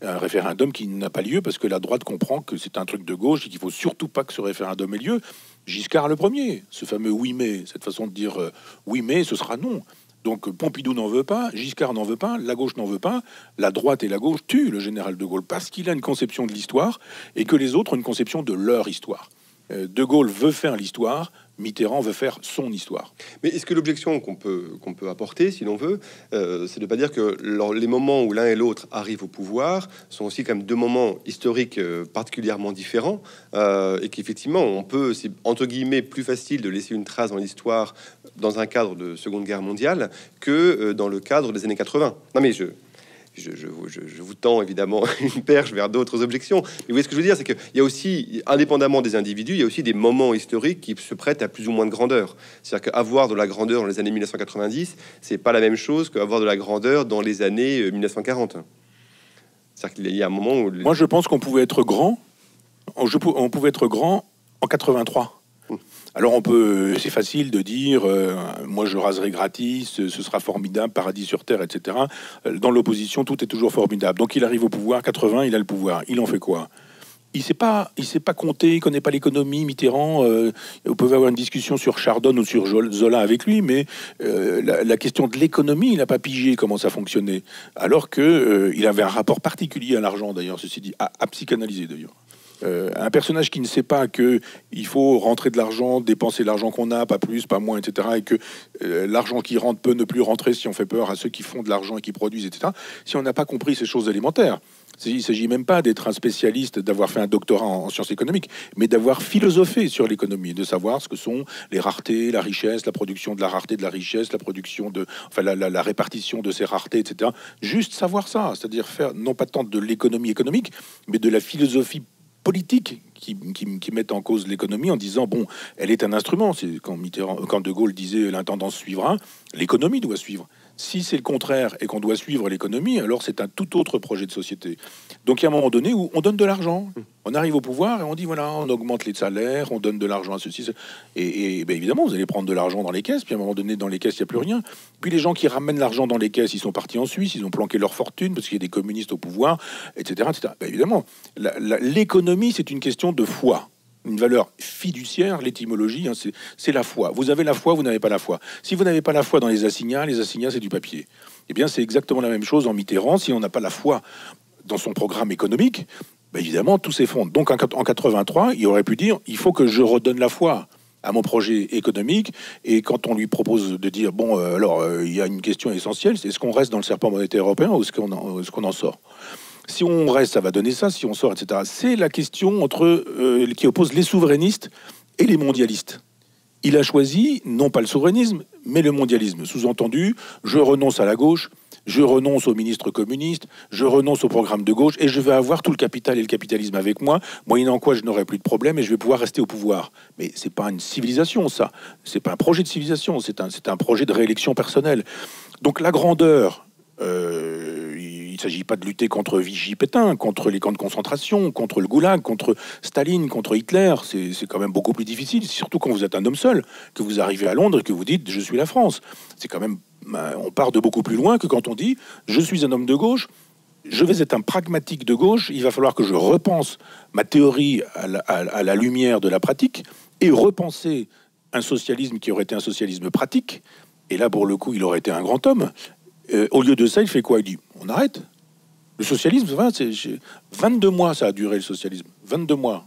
un référendum qui n'a pas lieu parce que la droite comprend que c'est un truc de gauche et qu'il ne faut surtout pas que ce référendum ait lieu. Giscard le premier, ce fameux « oui mais », cette façon de dire « oui mais ce sera non ». Donc Pompidou n'en veut pas, Giscard n'en veut pas, la gauche n'en veut pas, la droite et la gauche tuent le général de Gaulle parce qu'il a une conception de l'histoire et que les autres ont une conception de leur histoire. De Gaulle veut faire l'histoire, Mitterrand veut faire son histoire. Mais est-ce que l'objection qu'on peut apporter, si l'on veut, c'est de ne pas dire que les moments où l'un et l'autre arrivent au pouvoir sont aussi quand même 2 moments historiques particulièrement différents et qu'effectivement, on peut, c'est entre guillemets plus facile de laisser une trace dans l'histoire dans un cadre de Seconde Guerre mondiale que dans le cadre des années 80. Non mais je vous tends évidemment une perche vers d'autres objections. Mais vous voyez ce que je veux dire, c'est qu'il y a aussi, indépendamment des individus, il y a aussi des moments historiques qui se prêtent à plus ou moins de grandeur. C'est-à-dire qu'avoir de la grandeur dans les années 1990, c'est pas la même chose qu'avoir de la grandeur dans les années 1940. C'est-à-dire qu'il y a un moment où... Moi, je pense qu'on pouvait être grand. On pouvait être grand en 83. Alors on peut, c'est facile de dire, moi je raserai gratis, ce sera formidable, paradis sur terre, etc. Dans l'opposition, tout est toujours formidable. Donc il arrive au pouvoir, 80, il a le pouvoir. Il en fait quoi ? Il sait pas compter, il connaît pas l'économie. Mitterrand, vous pouvez avoir une discussion sur Chardonne ou sur Zola avec lui, mais la question de l'économie, il n'a pas pigé comment ça fonctionnait. Alors que il avait un rapport particulier à l'argent d'ailleurs, ceci dit, à psychanalyser d'ailleurs. Un personnage qui ne sait pas qu'il faut rentrer de l'argent, dépenser l'argent qu'on a, pas plus, pas moins, etc., et que l'argent qui rentre peut ne plus rentrer si on fait peur à ceux qui font de l'argent et qui produisent, etc., si on n'a pas compris ces choses élémentaires. Il ne s'agit même pas d'être un spécialiste, d'avoir fait un doctorat en sciences économiques, mais d'avoir philosophé sur l'économie, de savoir ce que sont les raretés, la richesse, la production de la rareté, de la richesse, la production de, enfin, la répartition de ces raretés, etc. Juste savoir ça, c'est-à-dire faire non pas tant de l'économie économique, mais de la philosophie politique qui mettent en cause l'économie en disant, bon, elle est un instrument. C'est quand De Gaulle disait l'intendance suivra, l'économie doit suivre. Si c'est le contraire et qu'on doit suivre l'économie, alors c'est un tout autre projet de société. Donc il y a un moment donné où on donne de l'argent. On arrive au pouvoir et on dit, voilà, on augmente les salaires, on donne de l'argent à ceci. Et ben, évidemment, vous allez prendre de l'argent dans les caisses, puis à un moment donné, dans les caisses, il n'y a plus rien. Puis les gens qui ramènent l'argent dans les caisses, ils sont partis en Suisse, ils ont planqué leur fortune parce qu'il y a des communistes au pouvoir, etc. etc. Ben, évidemment, l'économie, c'est une question de foi. Une valeur fiduciaire, l'étymologie, hein, c'est la foi. Vous avez la foi, vous n'avez pas la foi. Si vous n'avez pas la foi dans les assignats, c'est du papier. Eh bien, c'est exactement la même chose en Mitterrand. Si on n'a pas la foi dans son programme économique, ben évidemment, tout s'effondre. Donc, en 83, il aurait pu dire, il faut que je redonne la foi à mon projet économique. Et quand on lui propose de dire, bon, alors, il y a une question essentielle, c'est est-ce qu'on reste dans le serpent monétaire européen ou est-ce qu'on en sort ? Si on reste, ça va donner ça, si on sort, etc. C'est la question entre, qui oppose les souverainistes et les mondialistes. Il a choisi, non pas le souverainisme, mais le mondialisme. Sous-entendu, je renonce à la gauche, je renonce aux ministres communistes, je renonce au programme de gauche, et je vais avoir tout le capital et le capitalisme avec moi, moyennant quoi je n'aurai plus de problème et je vais pouvoir rester au pouvoir. Mais c'est pas une civilisation, ça. C'est pas un projet de civilisation, c'est un projet de réélection personnelle. Donc la grandeur... il ne s'agit pas de lutter contre Vichy Pétain, contre les camps de concentration, contre le goulag, contre Staline, contre Hitler. C'est quand même beaucoup plus difficile, surtout quand vous êtes un homme seul, que vous arrivez à Londres et que vous dites « je suis la France ». C'est quand même... on part de beaucoup plus loin que quand on dit « je suis un homme de gauche ». Je vais être un pragmatique de gauche, il va falloir que je repense ma théorie à la lumière de la pratique et repenser un socialisme qui aurait été un socialisme pratique. Et là, pour le coup, il aurait été un grand homme. Au lieu de ça, il fait quoi? Il dit, on arrête. Le socialisme, 22 mois, ça a duré le socialisme. 22 mois.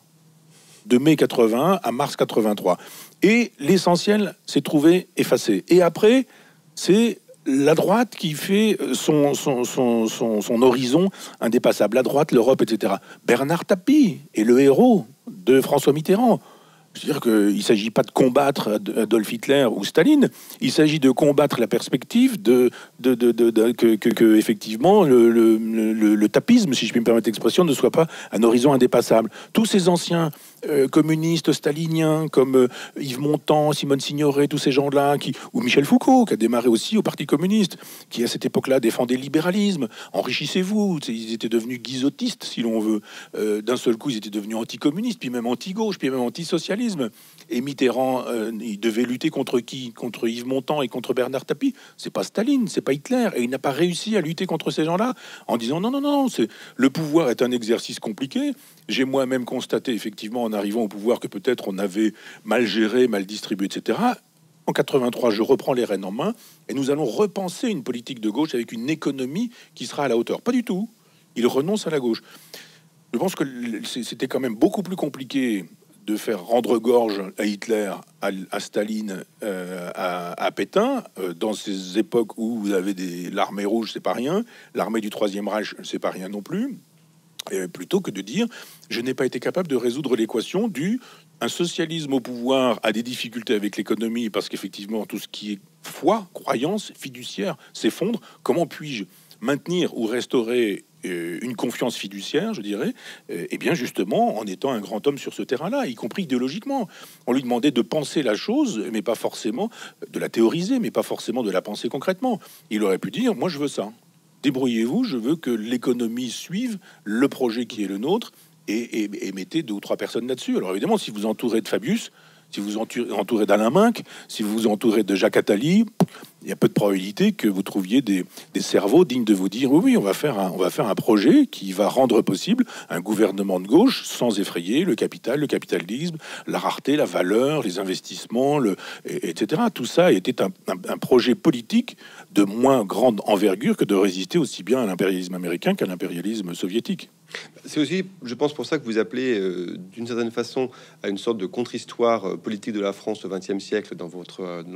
De mai 81 à mars 83. Et l'essentiel s'est trouvé effacé. Et après, c'est la droite qui fait son horizon indépassable. La droite, l'Europe, etc. Bernard Tapie est le héros de François Mitterrand. C'est-à-dire qu'il ne s'agit pas de combattre Adolf Hitler ou Staline, il s'agit de combattre la perspective que effectivement, le tapisme, si je puis me permettre l'expression, ne soit pas un horizon indépassable. Tous ces anciens communistes staliniens, comme Yves Montand, Simone Signoret, tous ces gens-là, ou Michel Foucault, qui a démarré aussi au Parti communiste, qui à cette époque-là défendait le libéralisme, enrichissez-vous, ils étaient devenus guizotistes, si l'on veut. D'un seul coup, ils étaient devenus anticommunistes, puis même anti-gauche, puis même antisocialistes. Et Mitterrand, il devait lutter contre qui? Contre Yves Montand et contre Bernard Tapie. C'est pas Staline, c'est pas Hitler. Et il n'a pas réussi à lutter contre ces gens-là en disant non, non, non, le pouvoir est un exercice compliqué. J'ai moi-même constaté, effectivement, en arrivant au pouvoir, que peut-être on avait mal géré, mal distribué, etc. En 83, je reprends les rênes en main et nous allons repenser une politique de gauche avec une économie qui sera à la hauteur. Pas du tout. Il renonce à la gauche. Je pense que c'était quand même beaucoup plus compliqué de faire rendre gorge à Hitler, à Staline, à Pétain, dans ces époques où vous avez l'armée rouge, c'est pas rien, l'armée du Troisième Reich, c'est pas rien non plus, et plutôt que de dire je n'ai pas été capable de résoudre l'équation un socialisme au pouvoir a des difficultés avec l'économie parce qu'effectivement tout ce qui est foi, croyance, fiduciaire s'effondre, comment puis-je maintenir ou restaurer une confiance fiduciaire, je dirais, et bien justement en étant un grand homme sur ce terrain-là, y compris idéologiquement. On lui demandait de penser la chose, mais pas forcément de la théoriser, mais pas forcément de la penser concrètement. Il aurait pu dire, moi je veux ça. Débrouillez-vous, je veux que l'économie suive le projet qui est le nôtre et mettez 2 ou 3 personnes là-dessus. Alors évidemment, si vous entourez de Fabius, si vous entourez d'Alain Minck, si vous entourez de Jacques Attali... il y a peu de probabilité que vous trouviez des cerveaux dignes de vous dire oui, on va faire un projet qui va rendre possible un gouvernement de gauche sans effrayer le capital, le capitalisme, la rareté, la valeur, les investissements, etc. Tout ça était un projet politique de moins grande envergure que de résister aussi bien à l'impérialisme américain qu'à l'impérialisme soviétique. C'est aussi, je pense, pour ça que vous appelez d'une certaine façon à une sorte de contre-histoire politique de la France au XXe siècle dans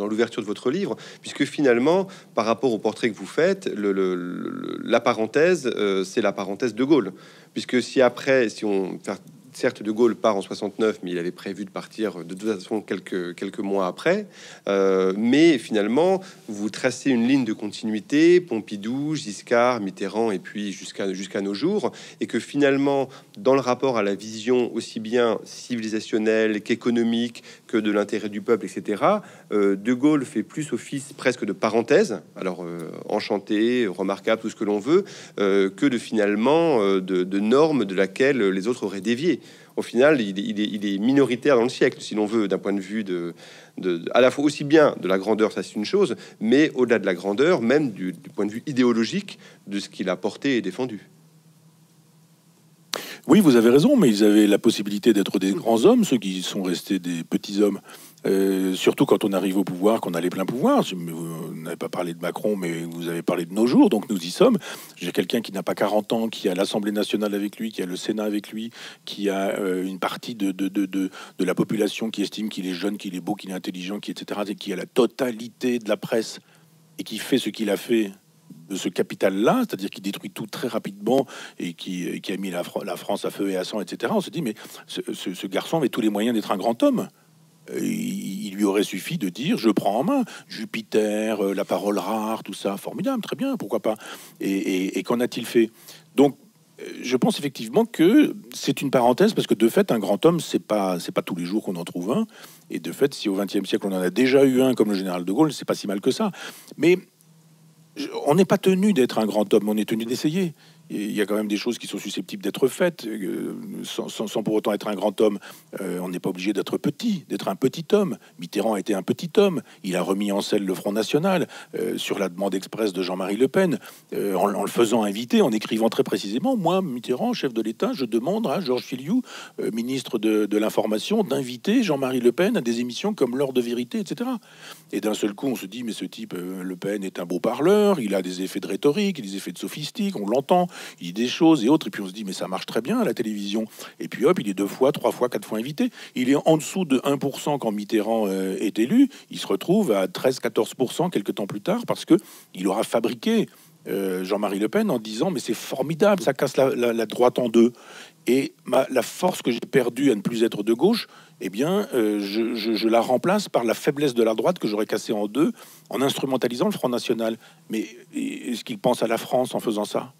l'ouverture de votre livre, puisque finalement, par rapport au portrait que vous faites, la parenthèse, c'est la parenthèse de Gaulle, puisque certes, De Gaulle part en 69, mais il avait prévu de partir de toute façon quelques mois après. Mais finalement, vous tracez une ligne de continuité, Pompidou, Giscard, Mitterrand, et puis jusqu'à nos jours. Et que finalement, dans le rapport à la vision aussi bien civilisationnelle qu'économique, que de l'intérêt du peuple, etc., De Gaulle fait plus office presque de parenthèse, alors enchanté, remarquable, tout ce que l'on veut, que de finalement de normes de laquelle les autres auraient dévié. Au final, il est minoritaire dans le siècle, si l'on veut, d'un point de vue à la fois aussi bien de la grandeur, ça c'est une chose, mais au-delà de la grandeur, même du point de vue idéologique de ce qu'il a porté et défendu. Oui, vous avez raison, mais ils avaient la possibilité d'être des grands hommes, ceux qui sont restés des petits hommes. Surtout quand on arrive au pouvoir, qu'on a les pleins pouvoirs. Vous n'avez pas parlé de Macron, mais vous avez parlé de nos jours, donc nous y sommes. J'ai quelqu'un qui n'a pas 40 ans, qui a l'Assemblée nationale avec lui, qui a le Sénat avec lui, qui a une partie de la population qui estime qu'il est jeune, qu'il est beau, qu'il est intelligent, etc., et qui a la totalité de la presse, et qui fait ce qu'il a fait de ce capital-là, c'est-à-dire qui détruit tout très rapidement et qui a mis la France à feu et à sang, etc. On se dit, mais ce garçon avait tous les moyens d'être un grand homme. Il lui aurait suffi de dire je prends en main Jupiter, la parole rare, tout ça, formidable, très bien, pourquoi pas. Et qu'en a-t-il fait? Donc je pense effectivement que c'est une parenthèse, parce que de fait un grand homme, c'est pas tous les jours qu'on en trouve un, et de fait si au XXe siècle on en a déjà eu un comme le général de Gaulle, c'est pas si mal que ça. Mais on n'est pas tenu d'être un grand homme, on est tenu d'essayer. Il y a quand même des choses qui sont susceptibles d'être faites, sans pour autant être un grand homme. On n'est pas obligé d'être petit, d'être un petit homme. Mitterrand a été un petit homme. Il a remis en selle le Front National sur la demande expresse de Jean-Marie Le Pen, en le faisant inviter, en écrivant très précisément « Moi, Mitterrand, chef de l'État, je demande à Georges Filiou, ministre de l'Information, d'inviter Jean-Marie Le Pen à des émissions comme L'Heure de vérité, etc. » Et d'un seul coup, on se dit « Mais ce type, Le Pen est un beau parleur, il a des effets de rhétorique, des effets de sophistique, on l'entend. » Il dit des choses et autres, et puis on se dit mais ça marche très bien à la télévision, et puis hop, il est 2 fois, 3 fois, 4 fois invité. Il est en dessous de 1% quand Mitterrand est élu, il se retrouve à 13-14% quelques temps plus tard, parce que il aura fabriqué Jean-Marie Le Pen en disant mais c'est formidable, ça casse la droite en deux, et la force que j'ai perdue à ne plus être de gauche, eh bien je la remplace par la faiblesse de la droite que j'aurais cassée en deux en instrumentalisant le Front National. Mais est-ce qu'il pense à la France en faisant ça?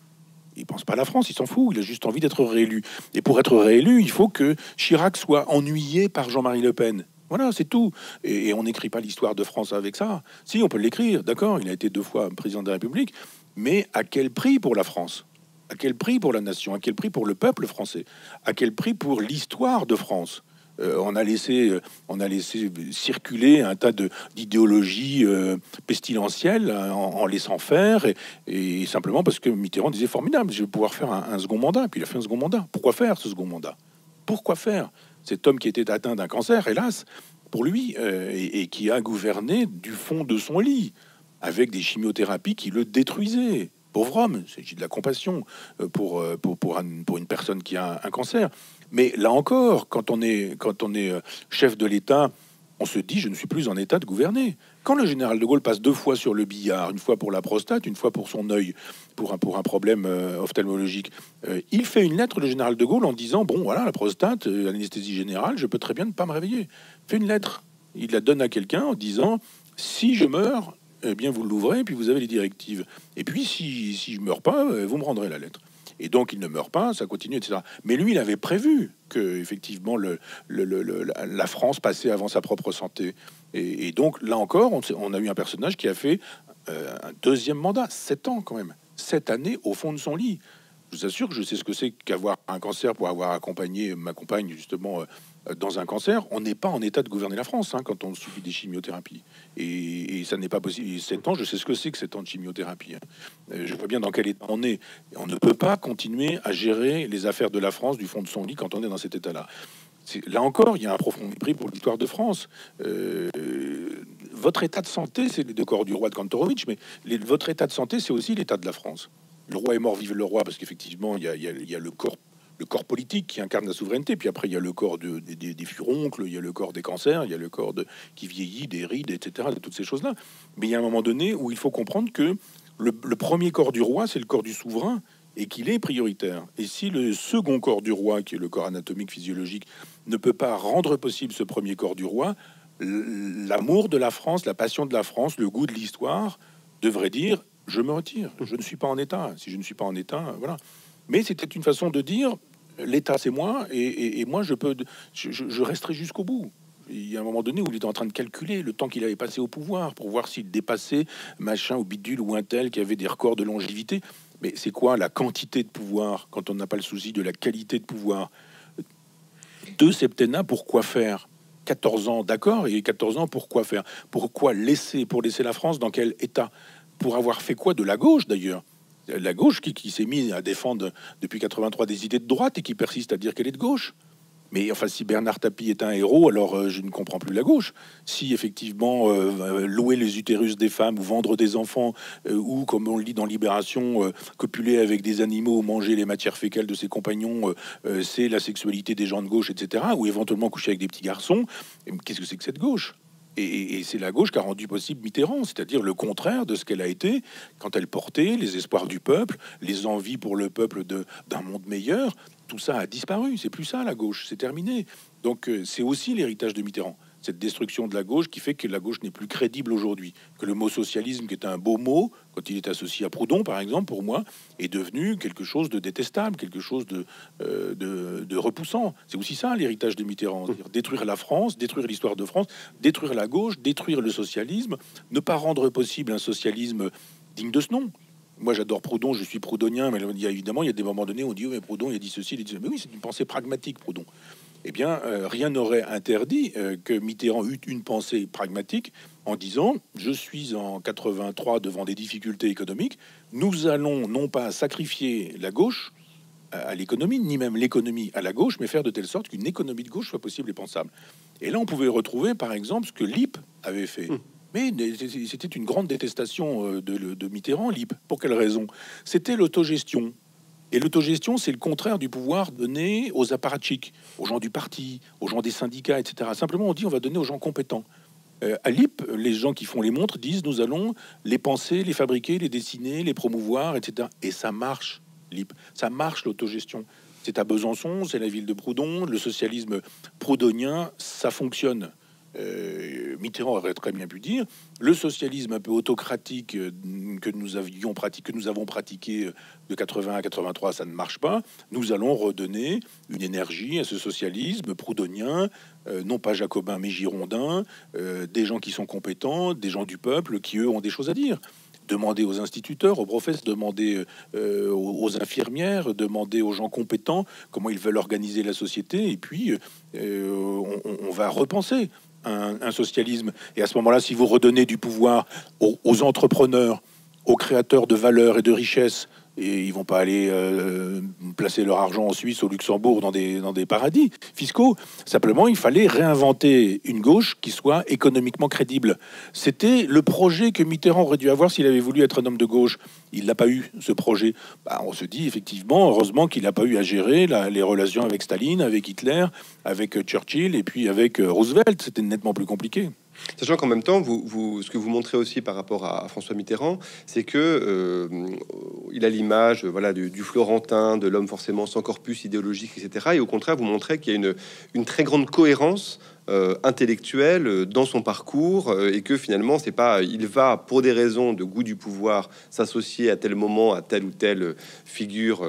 Il pense pas à la France, il s'en fout, il a juste envie d'être réélu. Et pour être réélu, il faut que Chirac soit ennuyé par Jean-Marie Le Pen. Voilà, c'est tout. Et on n'écrit pas l'histoire de France avec ça. Si, on peut l'écrire, d'accord, il a été 2 fois président de la République, mais à quel prix pour la France? À quel prix pour la nation? À quel prix pour le peuple français? À quel prix pour l'histoire de France? On a laissé circuler un tas d'idéologies pestilentielles en laissant faire, et simplement parce que Mitterrand disait formidable, je vais pouvoir faire un second mandat, et puis il a fait un second mandat. Pourquoi faire ce second mandat? Pourquoi faire? Cet homme qui était atteint d'un cancer, hélas, pour lui, et qui a gouverné du fond de son lit, avec des chimiothérapies qui le détruisaient. Pauvre homme, il s'agit de la compassion pour une personne qui a un cancer. Mais là encore, quand on est chef de l'État, on se dit « je ne suis plus en état de gouverner ». Quand le général de Gaulle passe 2 fois sur le billard, une fois pour la prostate, une fois pour son œil, pour un problème ophtalmologique, il fait une lettre, le général de Gaulle, en disant « bon, voilà, la prostate, l'anesthésie générale, je peux très bien ne pas me réveiller ». Il fait une lettre, il la donne à quelqu'un en disant « si je meurs, eh bien vous l'ouvrez, puis vous avez les directives. Et puis si je ne meurs pas, vous me rendrez la lettre ». Et donc, il ne meurt pas, ça continue, etc. Mais lui, il avait prévu que, effectivement, la France passait avant sa propre santé. Et donc, là encore, on a eu un personnage qui a fait un 2e mandat, 7 ans quand même, 7 années au fond de son lit. vous assure que je sais ce que c'est qu'avoir un cancer pour avoir accompagné ma compagne justement dans un cancer. On n'est pas en état de gouverner la France hein, quand on subit des chimiothérapies. Et ça n'est pas possible. Et 7 ans, je sais ce que c'est que 7 ans de chimiothérapie. Je vois bien dans quel état on est. Et on ne peut pas continuer à gérer les affaires de la France du fond de son lit quand on est dans cet état-là. Là encore, il y a un profond mépris pour l'histoire de France. Votre état de santé, c'est les deux corps du roi de Kantorowicz, mais votre état de santé, c'est aussi l'état de la France. Le roi est mort, vive le roi, parce qu'effectivement, il y a le corps politique qui incarne la souveraineté, puis après, il y a le corps des furoncles, il y a le corps des cancers, il y a le corps qui vieillit, des rides, etc., de toutes ces choses-là. Mais il y a un moment donné où il faut comprendre que le premier corps du roi, c'est le corps du souverain, et qu'il est prioritaire. Et si le second corps du roi, qui est le corps anatomique, physiologique, ne peut pas rendre possible ce premier corps du roi, l'amour de la France, la passion de la France, le goût de l'histoire devrait dire « je me retire, je ne suis pas en état ». Si je ne suis pas en état, voilà. Mais c'était une façon de dire « l'état, c'est moi, et moi, je resterai jusqu'au bout ». Il y a un moment donné où il était en train de calculer le temps qu'il avait passé au pouvoir pour voir s'il dépassait machin ou bidule ou un tel qui avait des records de longévité. Mais c'est quoi la quantité de pouvoir quand on n'a pas le souci de la qualité de pouvoir? 2 septennats, pourquoi faire? 14 ans, d'accord, et 14 ans, pourquoi faire? Pourquoi laisser? Pour laisser la France dans quel état? Pour avoir fait quoi de la gauche, d'ailleurs? La gauche qui s'est mise à défendre depuis 83 des idées de droite et qui persiste à dire qu'elle est de gauche. Mais enfin, si Bernard Tapie est un héros, alors je ne comprends plus la gauche. Si effectivement louer les utérus des femmes ou vendre des enfants ou, comme on le dit dans Libération, copuler avec des animaux ou manger les matières fécales de ses compagnons, c'est la sexualité des gens de gauche, etc. Ou éventuellement coucher avec des petits garçons, qu'est-ce que c'est que cette gauche? Et c'est la gauche qui a rendu possible Mitterrand, c'est-à-dire le contraire de ce qu'elle a été quand elle portait les espoirs du peuple, les envies pour le peuple d'un monde meilleur. Tout ça a disparu, c'est plus ça la gauche, c'est terminé. Donc c'est aussi l'héritage de Mitterrand, cette destruction de la gauche qui fait que la gauche n'est plus crédible aujourd'hui, que le mot socialisme, qui est un beau mot, quand il est associé à Proudhon par exemple, pour moi, est devenu quelque chose de détestable, quelque chose de repoussant. C'est aussi ça l'héritage de Mitterrand, détruire la France, détruire l'histoire de France, détruire la gauche, détruire le socialisme, ne pas rendre possible un socialisme digne de ce nom. Moi, j'adore Proudhon, je suis proudhonien, mais évidemment, il y a des moments donnés où on dit « oui, mais Proudhon, il a dit ceci, il a dit ceci ». Mais oui, c'est une pensée pragmatique, Proudhon. Eh bien, rien n'aurait interdit que Mitterrand eût une pensée pragmatique en disant « je suis en 83 devant des difficultés économiques, nous allons non pas sacrifier la gauche à l'économie, ni même l'économie à la gauche, mais faire de telle sorte qu'une économie de gauche soit possible et pensable ». Et là, on pouvait retrouver, par exemple, ce que Lippe avait fait. Mais c'était une grande détestation de Mitterrand, Lippe. Pour quelle raison? C'était l'autogestion. Et l'autogestion, c'est le contraire du pouvoir donné aux apparatchiks, aux gens du parti, aux gens des syndicats, etc. Simplement, on dit on va donner aux gens compétents. À Lippe, les gens qui font les montres disent nous allons les penser, les fabriquer, les dessiner, les promouvoir, etc. Et ça marche, Lippe. Ça marche, l'autogestion. C'est à Besançon, c'est la ville de Proudhon. Le socialisme proudhonien, ça fonctionne. Mitterrand aurait très bien pu dire le socialisme un peu autocratique que nous avons pratiqué de 80 à 83, ça ne marche pas. Nous allons redonner une énergie à ce socialisme proudhonien, non pas jacobin mais girondin, des gens qui sont compétents, des gens du peuple qui eux ont des choses à dire. Demandez aux instituteurs, aux professeurs, demandez aux infirmières, demandez aux gens compétents comment ils veulent organiser la société, et puis on va repenser un socialisme. Et à ce moment-là, si vous redonnez du pouvoir aux entrepreneurs, aux créateurs de valeur et de richesses, et ils vont pas aller placer leur argent en Suisse, au Luxembourg, dans des paradis fiscaux. Simplement, il fallait réinventer une gauche qui soit économiquement crédible. C'était le projet que Mitterrand aurait dû avoir s'il avait voulu être un homme de gauche. Il l'a pas eu, ce projet. Bah, on se dit, effectivement, heureusement qu'il n'a pas eu à gérer les relations avec Staline, avec Hitler, avec Churchill et puis avec Roosevelt. C'était nettement plus compliqué. Sachant qu'en même temps, ce que vous montrez aussi par rapport à François Mitterrand, c'est que il a l'image, voilà, du Florentin, de l'homme forcément sans corpus idéologique, etc. Et au contraire, vous montrez qu'il y a une très grande cohérence intellectuel dans son parcours, et que finalement c'est pas il va pour des raisons de goût du pouvoir s'associer à tel moment à telle ou telle figure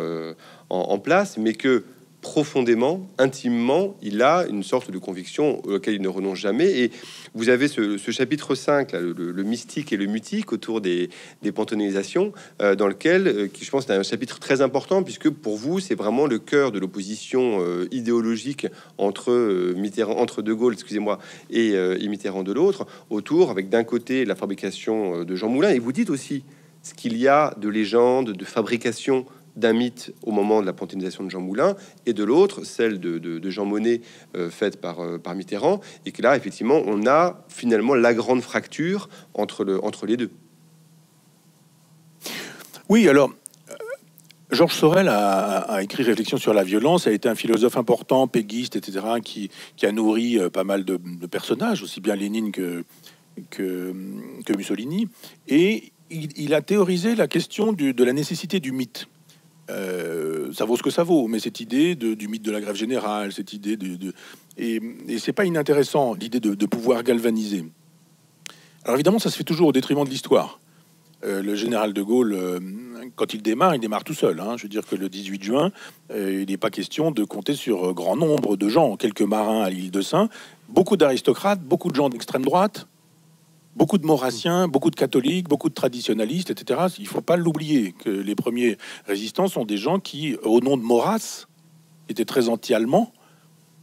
en place, mais que profondément, intimement, il a une sorte de conviction auquel il ne renonce jamais. Et vous avez ce chapitre 5, là, le mystique et le mutique, autour des pantonisations, dans lequel, qui je pense est un chapitre très important, puisque pour vous, c'est vraiment le cœur de l'opposition idéologique entre De Gaulle, excusez-moi, et Mitterrand de l'autre, autour, avec d'un côté la fabrication de Jean Moulin, et vous dites aussi ce qu'il y a de légende, de fabrication d'un mythe au moment de la panthéonisation de Jean Moulin, et de l'autre, celle de Jean Monnet, faite par Mitterrand, et que là, effectivement, on a finalement la grande fracture entre les deux. Oui, alors, Georges Sorel a écrit Réflexions sur la violence, a été un philosophe important, péguiste, etc., qui a nourri pas mal de personnages, aussi bien Lénine que Mussolini, et il a théorisé la question de la nécessité du mythe. Ça vaut ce que ça vaut, mais cette idée du mythe de la grève générale, cette idée et c'est pas inintéressant, l'idée de pouvoir galvaniser. Alors évidemment, ça se fait toujours au détriment de l'histoire. Le général de Gaulle, quand il démarre tout seul. Hein. Je veux dire que le 18 juin, il n'est pas question de compter sur grand nombre de gens, quelques marins à l'île de Sein, beaucoup d'aristocrates, beaucoup de gens d'extrême droite, beaucoup de maurassiens, beaucoup de catholiques, beaucoup de traditionalistes, etc. Il ne faut pas l'oublier que les premiers résistants sont des gens qui, au nom de Maurras, étaient très anti-allemands.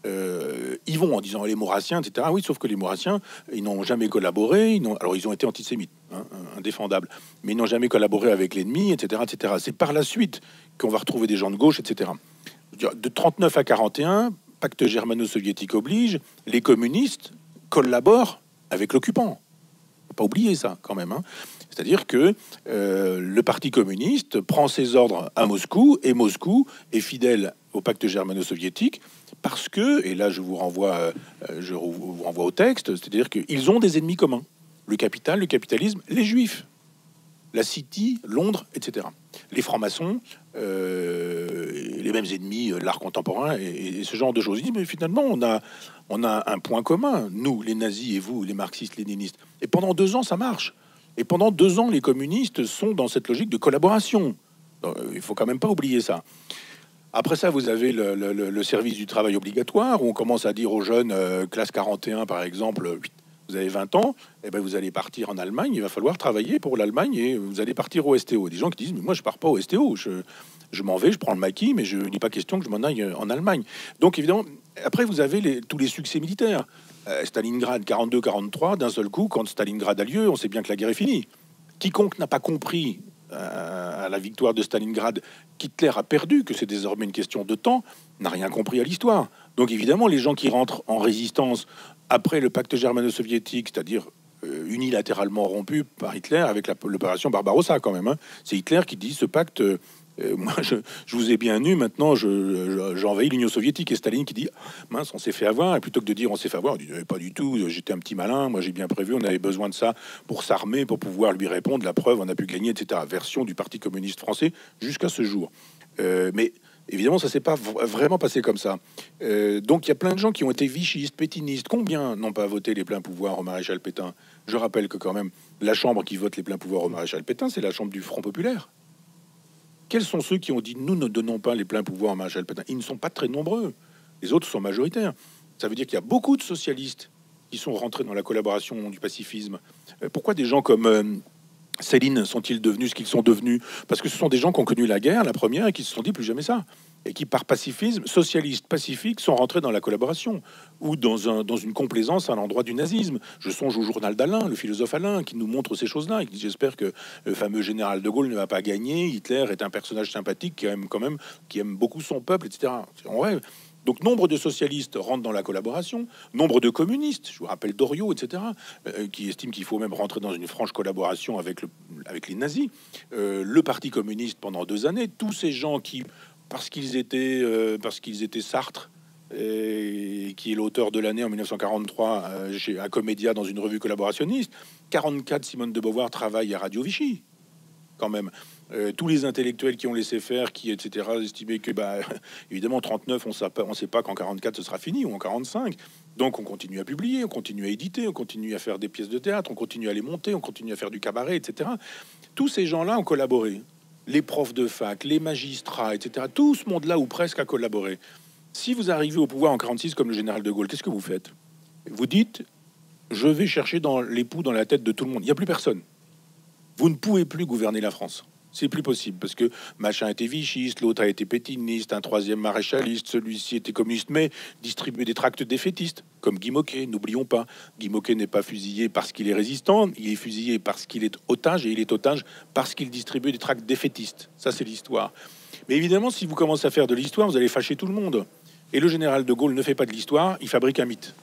Ils vont en disant les maurassiens, etc. Oui, sauf que les maurassiens, ils n'ont jamais collaboré. Alors, ils ont été antisémites, hein, indéfendables, mais ils n'ont jamais collaboré avec l'ennemi, etc., etc. C'est par la suite qu'on va retrouver des gens de gauche, etc. De 39 à 41, pacte germano-soviétique oblige, les communistes collaborent avec l'occupant. Pas oublier ça quand même, hein. C'est-à-dire que le parti communiste prend ses ordres à Moscou, et Moscou est fidèle au pacte germano-soviétique parce que, et là je vous renvoie au texte, c'est-à-dire qu'ils ont des ennemis communs, le capital, le capitalisme, les juifs, la City, Londres, etc. Les francs-maçons, les mêmes ennemis, l'art contemporain et ce genre de choses. Mais finalement, on a un point commun, nous, les nazis, et vous, les marxistes-léninistes. Et pendant 2 ans, ça marche. Et pendant 2 ans, les communistes sont dans cette logique de collaboration. Donc, il faut quand même pas oublier ça. Après ça, vous avez le service du travail obligatoire, où on commence à dire aux jeunes, classe 41, par exemple, vous avez 20 ans, et ben vous allez partir en Allemagne, il va falloir travailler pour l'Allemagne et vous allez partir au STO. Des gens qui disent, mais moi je pars pas au STO, je m'en vais, je prends le maquis, mais je n'ai pas question que je m'en aille en Allemagne. Donc évidemment, après vous avez tous les succès militaires. Stalingrad 42-43, d'un seul coup, quand Stalingrad a lieu, on sait bien que la guerre est finie. Quiconque n'a pas compris à la victoire de Stalingrad qu'Hitler a perdu, que c'est désormais une question de temps, n'a rien compris à l'histoire. Donc évidemment, les gens qui rentrent en résistance après le pacte germano-soviétique, c'est-à-dire unilatéralement rompu par Hitler avec l'opération Barbarossa quand même, hein. C'est Hitler qui dit ce pacte, moi je vous ai bien eu, maintenant j'envahis l'Union soviétique, et Staline qui dit mince, on s'est fait avoir, et plutôt que de dire on s'est fait avoir, on dit pas du tout, j'étais un petit malin, moi j'ai bien prévu, on avait besoin de ça pour s'armer, pour pouvoir lui répondre, la preuve, on a pu gagner, etc. Version du Parti communiste français jusqu'à ce jour. Mais évidemment, ça s'est pas vraiment passé comme ça. Donc, il y a plein de gens qui ont été vichistes, pétinistes. Combien n'ont pas voté les pleins pouvoirs au maréchal Pétain? Je rappelle que quand même, la chambre qui vote les pleins pouvoirs au maréchal Pétain, c'est la chambre du Front populaire. Quels sont ceux qui ont dit « nous ne donnons pas les pleins pouvoirs au maréchal Pétain » Ils ne sont pas très nombreux. Les autres sont majoritaires. Ça veut dire qu'il y a beaucoup de socialistes qui sont rentrés dans la collaboration du pacifisme. Pourquoi des gens comme Céline sont-ils devenus ce qu'ils sont devenus? Parce que ce sont des gens qui ont connu la guerre, la première, et qui se sont dit plus jamais ça. Et qui, par pacifisme, socialiste, pacifique, sont rentrés dans la collaboration ou dans une complaisance à l'endroit du nazisme. Je songe au journal d'Alain, le philosophe Alain, qui nous montre ces choses-là. Il dit, j'espère que le fameux général de Gaulle ne va pas gagner. Hitler est un personnage sympathique qui aime beaucoup son peuple, etc. On rêve. Donc, nombre de socialistes rentrent dans la collaboration, nombre de communistes, je vous rappelle Doriot, etc., qui estiment qu'il faut même rentrer dans une franche collaboration avec les nazis, le Parti communiste pendant 2 années, tous ces gens qui, parce qu'ils étaient Sartre, et qui est l'auteur de l'année en 1943 chez à Comédia dans une revue collaborationniste, 44, Simone de Beauvoir travaille à Radio Vichy, quand même. Tous les intellectuels qui ont laissé faire, etc., estimaient que, évidemment, en 39, on ne sait pas qu'en 44, ce sera fini, ou en 45. Donc, on continue à publier, on continue à éditer, on continue à faire des pièces de théâtre, on continue à les monter, on continue à faire du cabaret, etc. Tous ces gens-là ont collaboré. Les profs de fac, les magistrats, etc. Tout ce monde-là, ou presque, a collaboré. Si vous arrivez au pouvoir en 1946 comme le général de Gaulle, qu'est-ce que vous faites? Vous dites, je vais chercher dans les poux, dans la tête de tout le monde. Il n'y a plus personne. Vous ne pouvez plus gouverner la France. C'est plus possible, parce que machin était vichiste, l'autre a été pétiniste, un troisième maréchaliste, celui-ci était communiste, mais distribuait des tracts défaitistes, comme Guy Môquet, n'oublions pas. Guy Môquet n'est pas fusillé parce qu'il est résistant, il est fusillé parce qu'il est otage, et il est otage parce qu'il distribue des tracts défaitistes. Ça, c'est l'histoire. Mais évidemment, si vous commencez à faire de l'histoire, vous allez fâcher tout le monde. Et le général de Gaulle ne fait pas de l'histoire, il fabrique un mythe.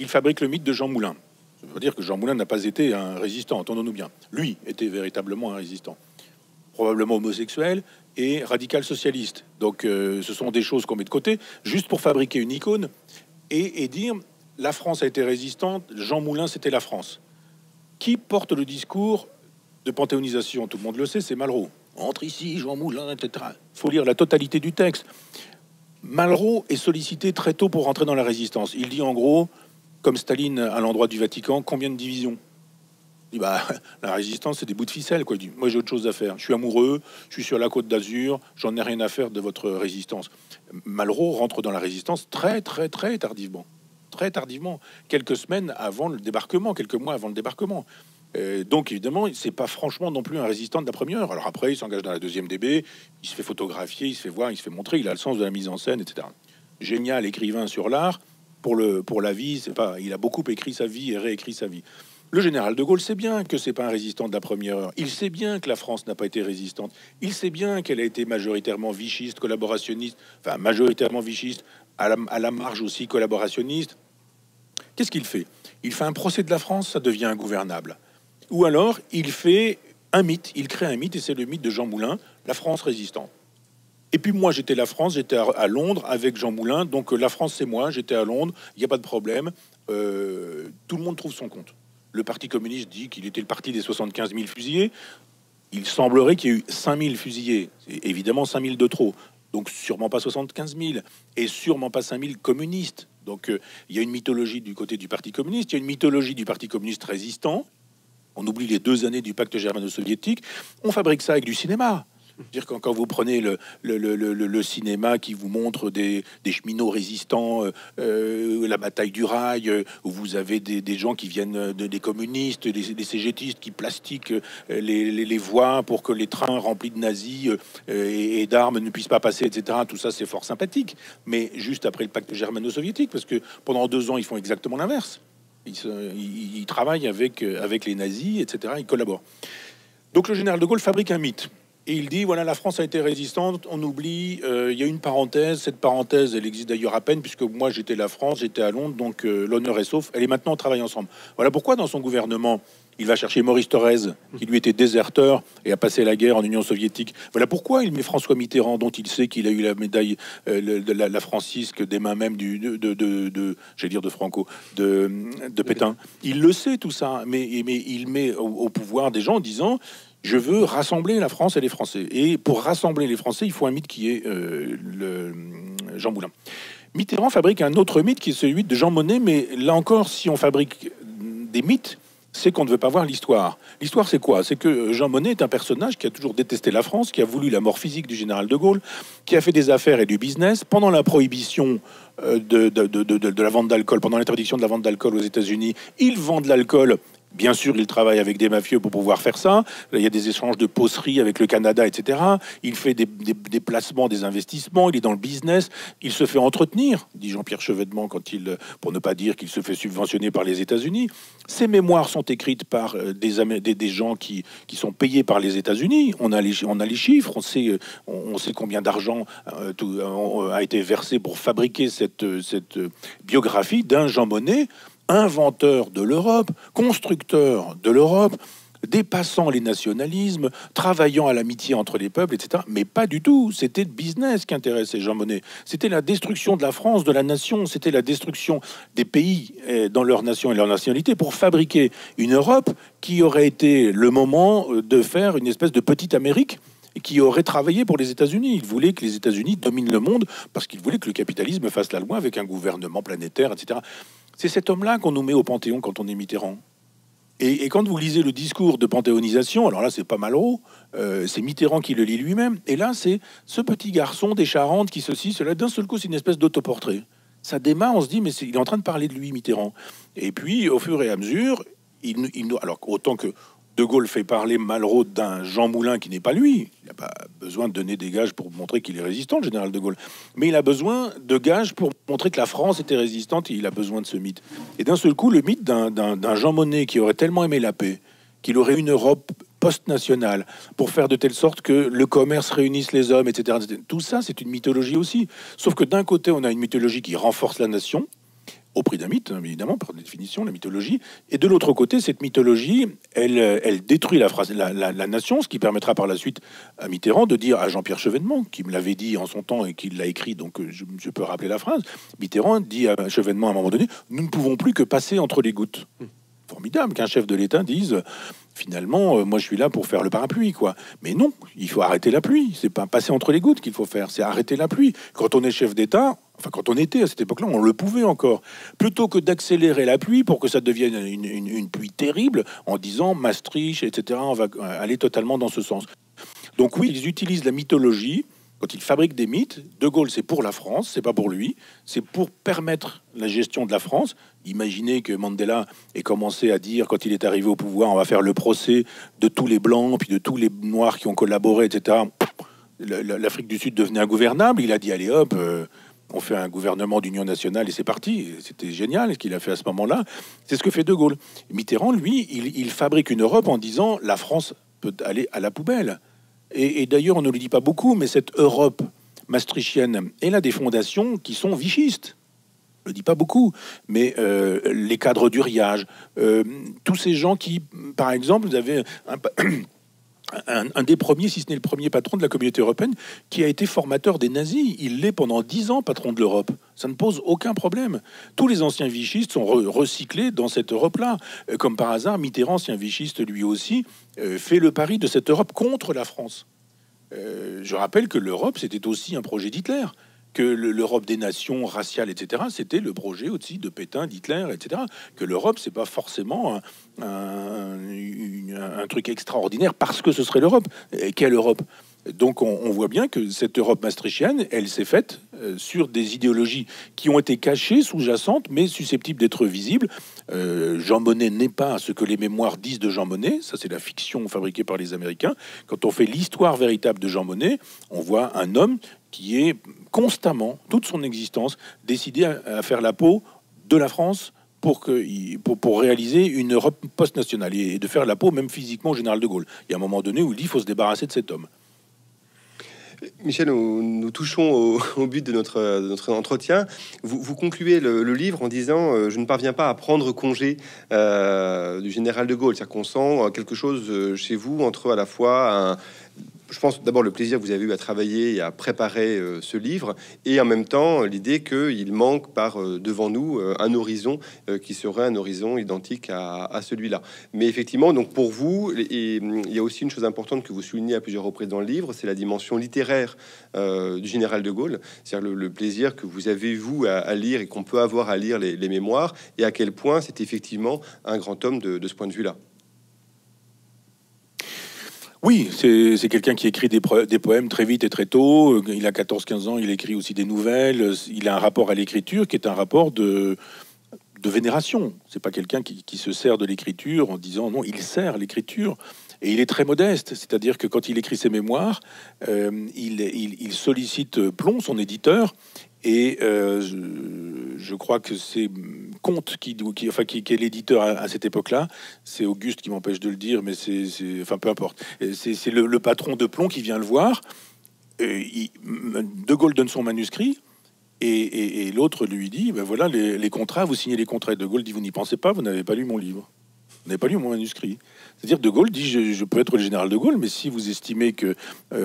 Il fabrique le mythe de Jean Moulin. Ça veut dire que Jean Moulin n'a pas été un résistant, entendons-nous bien. Lui était véritablement un résistant. Probablement homosexuel et radical socialiste. Donc ce sont des choses qu'on met de côté, juste pour fabriquer une icône et dire « la France a été résistante, Jean Moulin c'était la France ». Qui porte le discours de panthéonisation? Tout le monde le sait, c'est Malraux. « Entre ici, Jean Moulin, etc. » Il faut lire la totalité du texte. Malraux est sollicité très tôt pour rentrer dans la résistance. Il dit en gros, comme Staline à l'endroit du Vatican, combien de divisions? Bah, la résistance, c'est des bouts de ficelle, quoi. Moi, j'ai autre chose à faire. Je suis amoureux, je suis sur la Côte d'Azur, j'en ai rien à faire de votre résistance. Malraux rentre dans la résistance très tardivement. Très tardivement. Quelques semaines avant le débarquement, quelques mois avant le débarquement. Donc, évidemment, c'est pas franchement non plus un résistant de la première heure. Alors après, il s'engage dans la deuxième DB, il se fait photographier, il se fait voir, il se fait montrer, il a le sens de la mise en scène, etc. Génial écrivain sur l'art. Pour la vie, c'est pas, il a beaucoup écrit sa vie et réécrit sa vie. Le général de Gaulle sait bien que c'est pas un résistant de la première heure. Il sait bien que la France n'a pas été résistante. Il sait bien qu'elle a été majoritairement vichiste, collaborationniste, enfin majoritairement vichiste, à la marge aussi collaborationniste. Qu'est-ce qu'il fait? Il fait un procès de la France, ça devient ingouvernable. Ou alors, il fait un mythe, il crée un mythe, et c'est le mythe de Jean Moulin, la France résistante. Et puis moi, j'étais la France, j'étais à Londres avec Jean Moulin, donc la France, c'est moi, j'étais à Londres, il n'y a pas de problème, tout le monde trouve son compte. Le Parti communiste dit qu'il était le parti des 75 000 fusillés. Il semblerait qu'il y ait eu 5 000 fusillés. C'est évidemment 5 000 de trop. Donc sûrement pas 75 000. Et sûrement pas 5 000 communistes. Donc il y a une mythologie du côté du Parti communiste. Il y a une mythologie du Parti communiste résistant. On oublie les 2 années du pacte germano-soviétique. On fabrique ça avec du cinéma. Dire quand vous prenez le cinéma qui vous montre des cheminots résistants, la bataille du rail, où vous avez des gens qui viennent des communistes, des cégétistes qui plastiquent les voies pour que les trains remplis de nazis et d'armes ne puissent pas passer, etc. Tout ça, c'est fort sympathique. Mais juste après le pacte germano-soviétique, parce que pendant 2 ans, ils font exactement l'inverse. Ils travaillent avec les nazis, etc. Ils collaborent. Donc le général de Gaulle fabrique un mythe. Et il dit, voilà, la France a été résistante, on oublie, il y a une parenthèse, cette parenthèse, elle existe d'ailleurs à peine, puisque moi, j'étais la France, j'étais à Londres, donc l'honneur est sauf, elle est maintenant, on travaille ensemble. Voilà pourquoi, dans son gouvernement, il va chercher Maurice Thorez, qui lui était déserteur et a passé la guerre en Union soviétique. Voilà pourquoi il met François Mitterrand, dont il sait qu'il a eu la médaille, la Francisque, des mains même de Pétain. Il le sait, tout ça, mais il met au pouvoir des gens en disant... Je veux rassembler la France et les Français. Et pour rassembler les Français, il faut un mythe qui est Jean Moulin. Mitterrand fabrique un autre mythe qui est celui de Jean Monnet, mais là encore, si on fabrique des mythes, c'est qu'on ne veut pas voir l'histoire. L'histoire, c'est quoi? C'est que Jean Monnet est un personnage qui a toujours détesté la France, qui a voulu la mort physique du général de Gaulle, qui a fait des affaires et du business. Pendant la prohibition de la vente d'alcool, pendant l'interdiction de la vente d'alcool aux États-Unis, il vend de l'alcool. Bien sûr, il travaille avec des mafieux pour pouvoir faire ça. Il y a des échanges de poteries avec le Canada, etc. Il fait des placements, des investissements. Il est dans le business. Il se fait entretenir, dit Jean-Pierre Chevènement, quand il, pour ne pas dire qu'il se fait subventionner par les États-Unis. Ses mémoires sont écrites par des gens qui sont payés par les États-Unis. On a les chiffres. On sait combien d'argent a été versé pour fabriquer cette biographie d'un Jean Monnet. Inventeur de l'Europe, constructeur de l'Europe, dépassant les nationalismes, travaillant à l'amitié entre les peuples, etc. Mais pas du tout. C'était le business qui intéressait Jean Monnet. C'était la destruction de la France, de la nation. C'était la destruction des pays dans leur nation et leur nationalité pour fabriquer une Europe qui aurait été le moment de faire une espèce de petite Amérique qui aurait travaillé pour les États-Unis. Il voulait que les États-Unis dominent le monde parce qu'il voulait que le capitalisme fasse la loi avec un gouvernement planétaire, etc. C'est cet homme-là qu'on nous met au Panthéon quand on est Mitterrand. Et quand vous lisez le discours de panthéonisation, alors là, c'est pas Malraux, c'est Mitterrand qui le lit lui-même, et là, c'est ce petit garçon des Charentes qui ceci, cela, d'un seul coup, c'est une espèce d'autoportrait. Ça démarre, on se dit, mais il est en train de parler de lui, Mitterrand. Et puis, au fur et à mesure, alors autant que De Gaulle fait parler Malraux d'un Jean Moulin qui n'est pas lui, il n'a pas besoin de donner des gages pour montrer qu'il est résistant, le général De Gaulle, mais il a besoin de gages pour montrer que la France était résistante, et il a besoin de ce mythe. Et d'un seul coup, le mythe d'un Jean Monnet qui aurait tellement aimé la paix, qu'il aurait une Europe post-nationale, pour faire de telle sorte que le commerce réunisse les hommes, etc. Tout ça, c'est une mythologie aussi. Sauf que d'un côté, on a une mythologie qui renforce la nation, au prix d'un mythe, évidemment, par définition, la mythologie. Et de l'autre côté, cette mythologie, elle détruit la nation, ce qui permettra par la suite à Mitterrand de dire à Jean-Pierre Chevènement, qui me l'avait dit en son temps et qui l'a écrit, donc je peux rappeler la phrase, Mitterrand dit à Chevènement à un moment donné, « Nous ne pouvons plus que passer entre les gouttes. » Formidable qu'un chef de l'État dise... Finalement, moi, je suis là pour faire le parapluie, quoi. Mais non, il faut arrêter la pluie. C'est pas passer entre les gouttes qu'il faut faire, c'est arrêter la pluie. Quand on est chef d'État, enfin, quand on était à cette époque-là, on le pouvait encore. Plutôt que d'accélérer la pluie pour que ça devienne une pluie terrible, en disant Maastricht, etc., on va aller totalement dans ce sens. Donc oui, ils utilisent la mythologie. Quand ils fabriquent des mythes, De Gaulle, c'est pour la France, c'est pas pour lui, c'est pour permettre la gestion de la France. Imaginez que Mandela ait commencé à dire, quand il est arrivé au pouvoir, on va faire le procès de tous les Blancs, puis de tous les Noirs qui ont collaboré, etc. L'Afrique du Sud devenait ingouvernable. Il a dit, allez hop, on fait un gouvernement d'union nationale et c'est parti. C'était génial ce qu'il a fait à ce moment-là. C'est ce que fait De Gaulle. Mitterrand, lui, il fabrique une Europe en disant, la France peut aller à la poubelle. Et d'ailleurs, on ne le dit pas beaucoup, mais cette Europe maastrichtienne, elle a des fondations qui sont vichistes. On ne le dit pas beaucoup, mais les cadres d'Uriage, tous ces gens qui, par exemple, vous avez un des premiers, si ce n'est le premier patron de la communauté européenne, qui a été formateur des nazis. Il l'est pendant 10 ans, patron de l'Europe. Ça ne pose aucun problème. Tous les anciens vichistes sont recyclés dans cette Europe-là. Comme par hasard, Mitterrand, ancien vichiste lui aussi, fait le pari de cette Europe contre la France. Je rappelle que l'Europe, c'était aussi un projet d'Hitler, que l'Europe des nations raciales, etc., c'était le projet aussi de Pétain, d'Hitler, etc., que l'Europe, c'est pas forcément un truc extraordinaire parce que ce serait l'Europe. Et quelle Europe ? Donc on voit bien que cette Europe maastrichtienne, elle s'est faite sur des idéologies qui ont été cachées, sous-jacentes, mais susceptibles d'être visibles. Jean Monnet n'est pas ce que les mémoires disent de Jean Monnet, ça c'est la fiction fabriquée par les Américains. Quand on fait l'histoire véritable de Jean Monnet, on voit un homme qui est constamment, toute son existence, décidé à faire la peau de la France pour réaliser une Europe post-nationale et de faire la peau même physiquement au général de Gaulle. Il y a un moment donné où il dit qu'il faut se débarrasser de cet homme. Michel, nous touchons au but de notre entretien. Vous concluez le livre en disant « Je ne parviens pas à prendre congé du général de Gaulle ». C'est-à-dire qu'on sent quelque chose chez vous entre à la fois, je pense d'abord le plaisir que vous avez eu à travailler et à préparer ce livre, et en même temps l'idée qu'il manque par devant nous un horizon qui serait un horizon identique à celui-là. Mais effectivement, donc pour vous, et il y a aussi une chose importante que vous soulignez à plusieurs reprises dans le livre, c'est la dimension littéraire du général de Gaulle, c'est-à-dire le plaisir que vous avez vous à lire et qu'on peut avoir à lire les mémoires, et à quel point c'est effectivement un grand homme de ce point de vue-là. Oui, c'est quelqu'un qui écrit des poèmes très vite et très tôt. Il a 14-15 ans, il écrit aussi des nouvelles. Il a un rapport à l'écriture qui est un rapport de vénération. C'est pas quelqu'un qui se sert de l'écriture en disant non, il sert l'écriture. Et il est très modeste, c'est-à-dire que quand il écrit ses mémoires, il sollicite Plomb, son éditeur, et je crois que c'est Comte qui est l'éditeur à cette époque-là. C'est Auguste qui m'empêche de le dire, mais c'est enfin peu importe. C'est le patron de Plomb qui vient le voir. De Gaulle donne son manuscrit. Et l'autre lui dit, ben voilà les contrats, vous signez les contrats. Et De Gaulle dit, vous n'y pensez pas, vous n'avez pas lu mon livre. Vous n'avez pas lu mon manuscrit. C'est-à-dire, De Gaulle dit, je peux être le général de Gaulle, mais si vous estimez que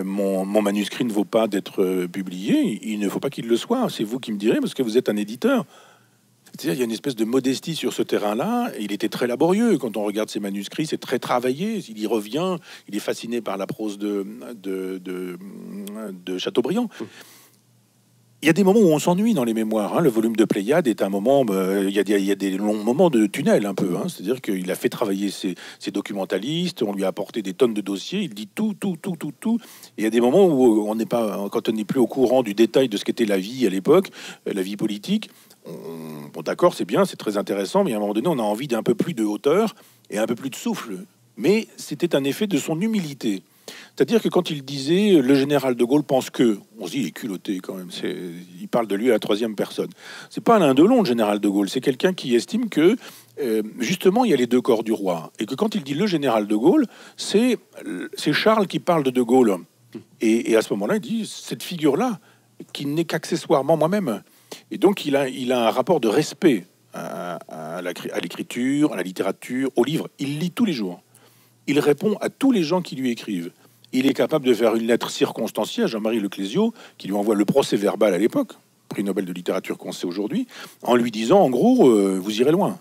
mon manuscrit ne vaut pas d'être publié, il ne faut pas qu'il le soit. C'est vous qui me direz, parce que vous êtes un éditeur. C'est-à-dire, il y a une espèce de modestie sur ce terrain-là. Il était très laborieux. Quand on regarde ses manuscrits, c'est très travaillé. Il y revient. Il est fasciné par la prose de Chateaubriand. Il y a des moments où on s'ennuie dans les mémoires. Hein. Le volume de Pléiade est un moment... il y a des longs moments de tunnel, un peu. Hein. C'est-à-dire qu'il a fait travailler ses documentalistes, on lui a apporté des tonnes de dossiers, il dit tout. Et il y a des moments où, quand on n'est plus au courant du détail de ce qu'était la vie à l'époque, la vie politique, bon d'accord, c'est bien, c'est très intéressant, mais à un moment donné, on a envie d'un peu plus de hauteur et un peu plus de souffle. Mais c'était un effet de son humilité. C'est-à-dire que quand il disait « le général de Gaulle pense que », on se dit « il est culotté quand même », il parle de lui à la troisième personne. C'est pas Alain Delon, le général de Gaulle, c'est quelqu'un qui estime que, justement, il y a les deux corps du roi. Et que quand il dit « le général de Gaulle », c'est Charles qui parle de Gaulle. Et à ce moment-là, il dit « cette figure-là, qui n'est qu'accessoirement moi-même ». Et donc, il a un rapport de respect à l'écriture, à la littérature, aux livres. Il lit tous les jours. Il répond à tous les gens qui lui écrivent. Il est capable de faire une lettre circonstanciée à Jean-Marie Le Clésio, qui lui envoie le procès verbal à l'époque, prix Nobel de littérature qu'on sait aujourd'hui, en lui disant, en gros, vous irez loin.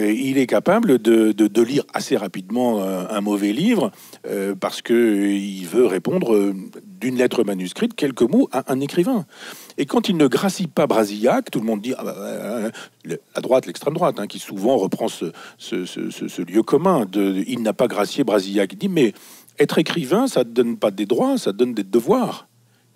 Il est capable de lire assez rapidement un mauvais livre, parce qu'il veut répondre d'une lettre manuscrite, quelques mots, à un écrivain. Et quand il ne gracie pas Brasillac, tout le monde dit, la droite, l'extrême droite, hein, qui souvent reprend ce lieu commun, il n'a pas gracié Brasillac, il dit, mais... être écrivain, ça ne donne pas des droits, ça donne des devoirs.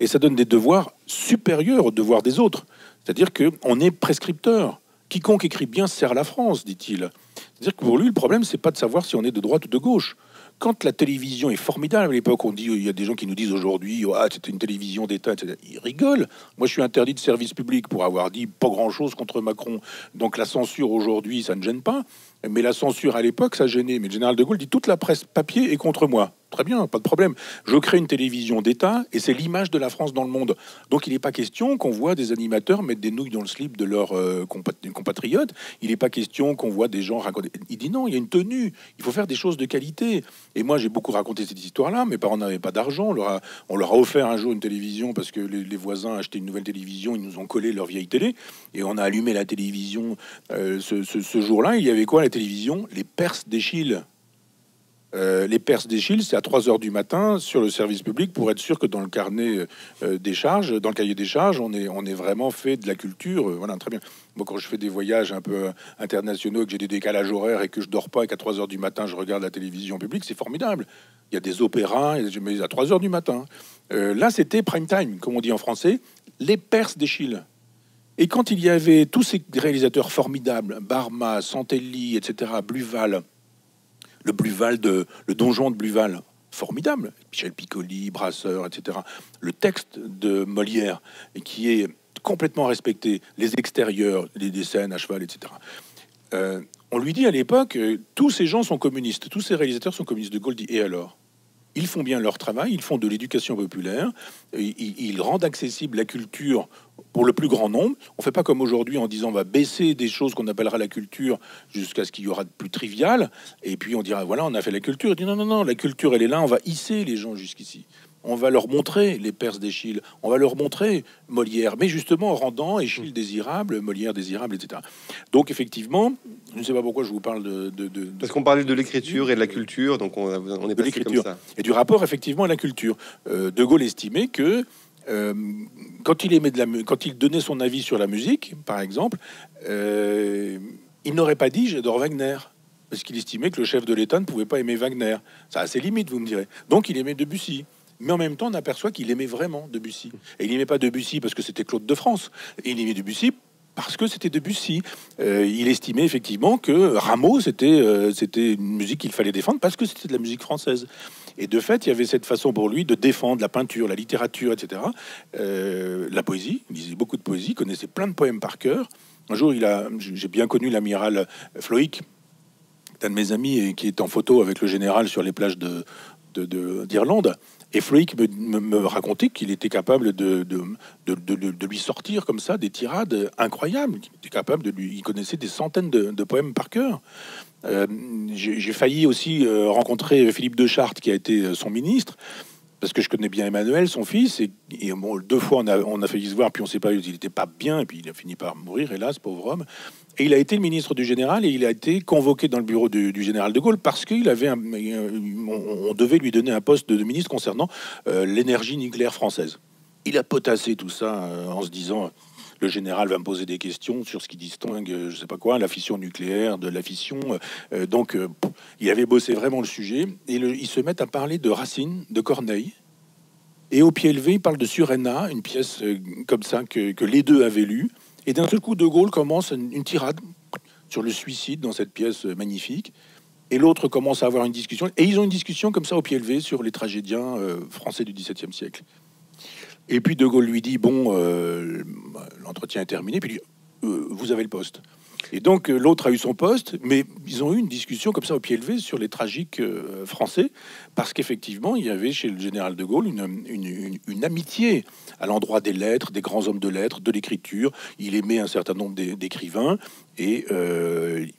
Et ça donne des devoirs supérieurs aux devoirs des autres. C'est-à-dire qu'on est prescripteur. Quiconque écrit bien sert la France, dit-il. C'est-à-dire que pour lui, le problème, c'est pas de savoir si on est de droite ou de gauche. Quand la télévision est formidable, à l'époque, on dit, il y a des gens qui nous disent aujourd'hui, ah, c'était une télévision d'État, etc. Ils rigolent. Moi, je suis interdit de service public pour avoir dit pas grand-chose contre Macron. Donc la censure aujourd'hui, ça ne gêne pas. Mais la censure à l'époque, ça gênait. Mais le général de Gaulle dit, toute la presse papier est contre moi. Très bien, pas de problème. Je crée une télévision d'État et c'est l'image de la France dans le monde. Donc il n'est pas question qu'on voit des animateurs mettre des nouilles dans le slip de leurs compatriotes. Il n'est pas question qu'on voit des gens raconter. Il dit non, il y a une tenue. Il faut faire des choses de qualité. Et moi, j'ai beaucoup raconté cette histoire-là. Mes parents n'avaient pas d'argent. On leur a offert un jour une télévision parce que les voisins achetaient une nouvelle télévision. Ils nous ont collé leur vieille télé. Et on a allumé la télévision ce jour-là. Il y avait quoi à la télévision? Les Perses d'Eschyle. Les Perses d'Eschyle, c'est à 3 h du matin sur le service public pour être sûr que dans le carnet des charges, dans le cahier des charges, on est vraiment fait de la culture. Voilà, très bien. Moi, quand je fais des voyages un peu internationaux, que j'ai des décalages horaires et que je dors pas et qu'à 3 h du matin, je regarde la télévision publique, c'est formidable. Il y a des opéras, mais à 3 h du matin. Là, c'était prime time, comme on dit en français, les Perses d'Eschyle. Et quand il y avait tous ces réalisateurs formidables, Barma, Santelli, etc., Bluval, le donjon de Bluval, formidable, Michel Piccoli, Brasseur, etc. Le texte de Molière, qui est complètement respecté, les extérieurs, les scènes à cheval, etc. On lui dit à l'époque, tous ces gens sont communistes, tous ces réalisateurs sont communistes. De Gaulle dit, et alors ? Ils font bien leur travail, ils font de l'éducation populaire, ils rendent accessible la culture pour le plus grand nombre. On ne fait pas comme aujourd'hui en disant on va baisser des choses qu'on appellera la culture jusqu'à ce qu'il y aura de plus trivial, et puis on dira voilà, on a fait la culture. Il dit non, non, non, la culture elle est là, on va hisser les gens jusqu'ici. On va leur montrer les Perses d'Eschyle, on va leur montrer Molière, mais justement en rendant Eschyle désirable, Molière désirable, etc. Donc effectivement, je ne sais pas pourquoi je vous parle de parce qu'on parlait de l'écriture et de la culture, donc on est passé comme ça. Et du rapport effectivement à la culture. De Gaulle estimait que quand il donnait son avis sur la musique, par exemple, il n'aurait pas dit j'adore Wagner. Parce qu'il estimait que le chef de l'État ne pouvait pas aimer Wagner. Ça a ses limites, vous me direz. Donc il aimait Debussy. Mais en même temps, on aperçoit qu'il aimait vraiment Debussy. Et il n'aimait pas Debussy parce que c'était Claude de France. Et il aimait Debussy parce que c'était Debussy. Il estimait effectivement que Rameau, c'était une musique qu'il fallait défendre parce que c'était de la musique française. Et de fait, il y avait cette façon pour lui de défendre la peinture, la littérature, etc. La poésie, il lisait beaucoup de poésie, connaissait plein de poèmes par cœur. Un jour, j'ai bien connu l'amiral Floïc, un de mes amis, et qui est en photo avec le général sur les plages d'Irlande. Et Floïc me racontait qu'il était capable de lui sortir comme ça des tirades incroyables. Il était capable il connaissait des centaines de poèmes par cœur. J'ai failli aussi rencontrer Philippe de Chartres, qui a été son ministre, parce que je connais bien Emmanuel, son fils. Et bon, 2 fois, on a failli se voir, puis on ne s'est pas eu. Il n'était pas bien, et puis il a fini par mourir, hélas, pauvre homme. Et il a été le ministre du général et il a été convoqué dans le bureau du général de Gaulle parce qu'il avait on devait lui donner un poste de ministre concernant l'énergie nucléaire française. Il a potassé tout ça en se disant le général va me poser des questions sur ce qui distingue, je sais pas quoi, la fission nucléaire de la fission. Donc il avait bossé vraiment le sujet. Et ils se mettent à parler de Racine, de Corneille. Et au pied levé, ils parlent de Suréna, une pièce comme ça que les deux avaient lue. Et d'un seul coup, De Gaulle commence une tirade sur le suicide dans cette pièce magnifique. Et l'autre commence à avoir une discussion. Et ils ont une discussion comme ça au pied levé sur les tragédiens français du XVIIe siècle. Et puis De Gaulle lui dit, bon, l'entretien est terminé. Puis vous avez le poste. Et donc l'autre a eu son poste, mais ils ont eu une discussion comme ça au pied levé sur les tragiques français, parce qu'effectivement, il y avait chez le général de Gaulle une amitié à l'endroit des lettres, des grands hommes de lettres, de l'écriture. Il aimait un certain nombre d'écrivains et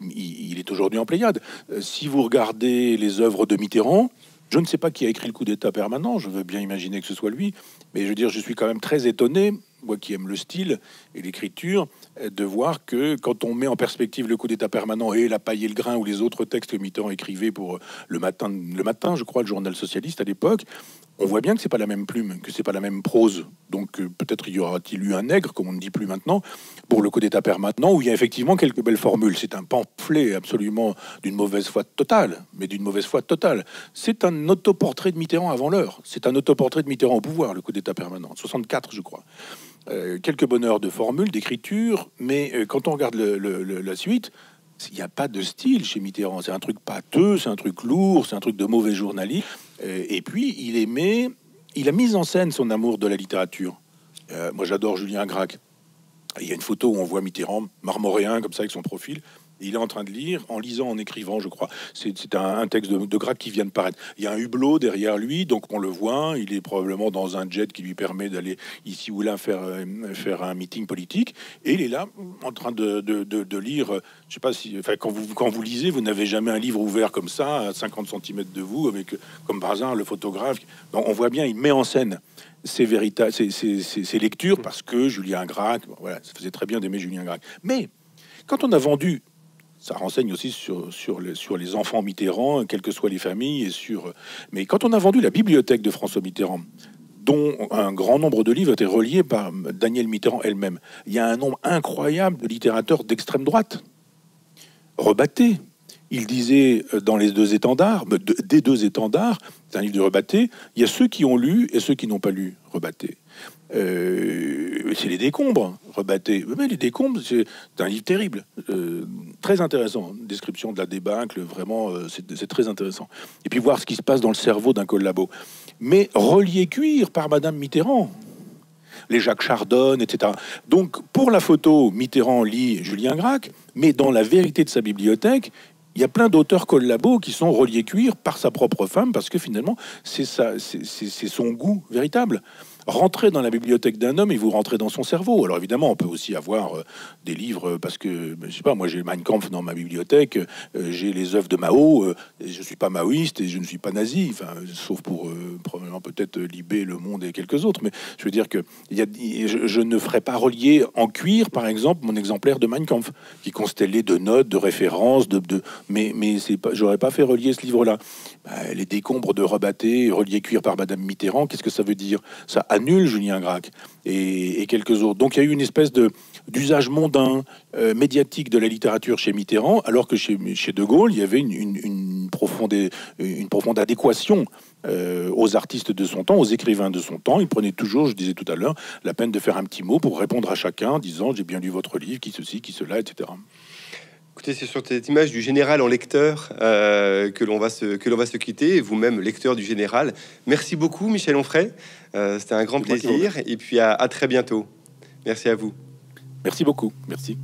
il est aujourd'hui en Pléiade. Si vous regardez les œuvres de Mitterrand, je ne sais pas qui a écrit le coup d'état permanent, je veux bien imaginer que ce soit lui, mais je veux dire, je suis quand même très étonné, moi qui aime le style et l'écriture, de voir que quand on met en perspective le coup d'état permanent et La paille et le grain ou les autres textes que Mitterrand écrivait pour le matin, je crois, le journal socialiste à l'époque, on voit bien que c'est pas la même plume, que c'est pas la même prose. Donc peut-être y aura-t-il eu un nègre, comme on ne dit plus maintenant, pour le coup d'état permanent, où il y a effectivement quelques belles formules. C'est un pamphlet absolument d'une mauvaise foi totale, mais d'une mauvaise foi totale. C'est un autoportrait de Mitterrand avant l'heure. C'est un autoportrait de Mitterrand au pouvoir, le coup d'état permanent. 64, je crois. Quelques bonheurs de formules, d'écriture, mais quand on regarde la suite, il n'y a pas de style chez Mitterrand. C'est un truc pâteux, c'est un truc lourd, c'est un truc de mauvais journaliste. Et puis, il a mis en scène son amour de la littérature. Moi, j'adore Julien Gracq. Il y a une photo où on voit Mitterrand, marmoréen, comme ça, avec son profil. Il est en train de lire, en lisant, en écrivant, je crois. C'est un texte de Gracq qui vient de paraître. Il y a un hublot derrière lui, donc on le voit. Il est probablement dans un jet qui lui permet d'aller ici ou là faire un meeting politique. Et il est là, en train de lire. Je sais pas si... Enfin, quand vous lisez, vous n'avez jamais un livre ouvert comme ça, à 50 cm de vous, avec, comme par hasard, le photographe. Donc, on voit bien, il met en scène ses lectures, parce que Julien Gracq... Bon, voilà, ça faisait très bien d'aimer Julien Gracq. Mais, quand on a vendu... Ça renseigne aussi sur les enfants Mitterrand, quelles que soient les familles. Mais quand on a vendu la bibliothèque de François Mitterrand, dont un grand nombre de livres étaient reliés par Danielle Mitterrand elle-même, il y a un nombre incroyable de littérateurs d'extrême droite. Rebatté. Il disait dans Les Deux Étendards, des Deux Étendards, c'est un livre de Rebatté, il y a ceux qui ont lu et ceux qui n'ont pas lu Rebatté. C'est les décombres, Rebatté. Mais les décombres, c'est un livre terrible, très intéressant. Description de la débâcle, vraiment, c'est très intéressant. Et puis voir ce qui se passe dans le cerveau d'un collabo. Mais relié cuir par Madame Mitterrand, les Jacques Chardonne, etc. Donc pour la photo, Mitterrand lit Julien Gracq, mais dans la vérité de sa bibliothèque, il y a plein d'auteurs collabos qui sont reliés cuir par sa propre femme, parce que finalement, c'est son goût véritable. Rentrez dans la bibliothèque d'un homme et vous rentrez dans son cerveau. Alors évidemment, on peut aussi avoir des livres, parce que, je sais pas, moi j'ai Mein Kampf dans ma bibliothèque, j'ai les œuvres de Mao, je ne suis pas maoïste et je ne suis pas nazi, enfin, sauf pour probablement peut-être Libé, Le Monde et quelques autres, mais je veux dire que je ne ferai pas relier en cuir, par exemple, mon exemplaire de Mein Kampf, qui constellait de notes, de références, mais j'aurais pas fait relier ce livre-là. Bah, les décombres de Rebatté, reliés cuir par Madame Mitterrand, qu'est-ce que ça veut dire? Ça annule Julien Gracq et quelques autres. Donc il y a eu une espèce d'usage mondain, médiatique de la littérature chez Mitterrand, alors que chez De Gaulle, il y avait une profonde adéquation aux artistes de son temps, aux écrivains de son temps. Il prenait toujours, je disais tout à l'heure, la peine de faire un petit mot pour répondre à chacun, en disant « j'ai bien lu votre livre, qui ceci, qui cela, etc. » Écoutez, c'est sur cette image du général en lecteur que l'on va se quitter. Vous-même, lecteur du général. Merci beaucoup, Michel Onfray. C'était un grand plaisir. Et puis à très bientôt. Merci à vous. Merci beaucoup. Merci.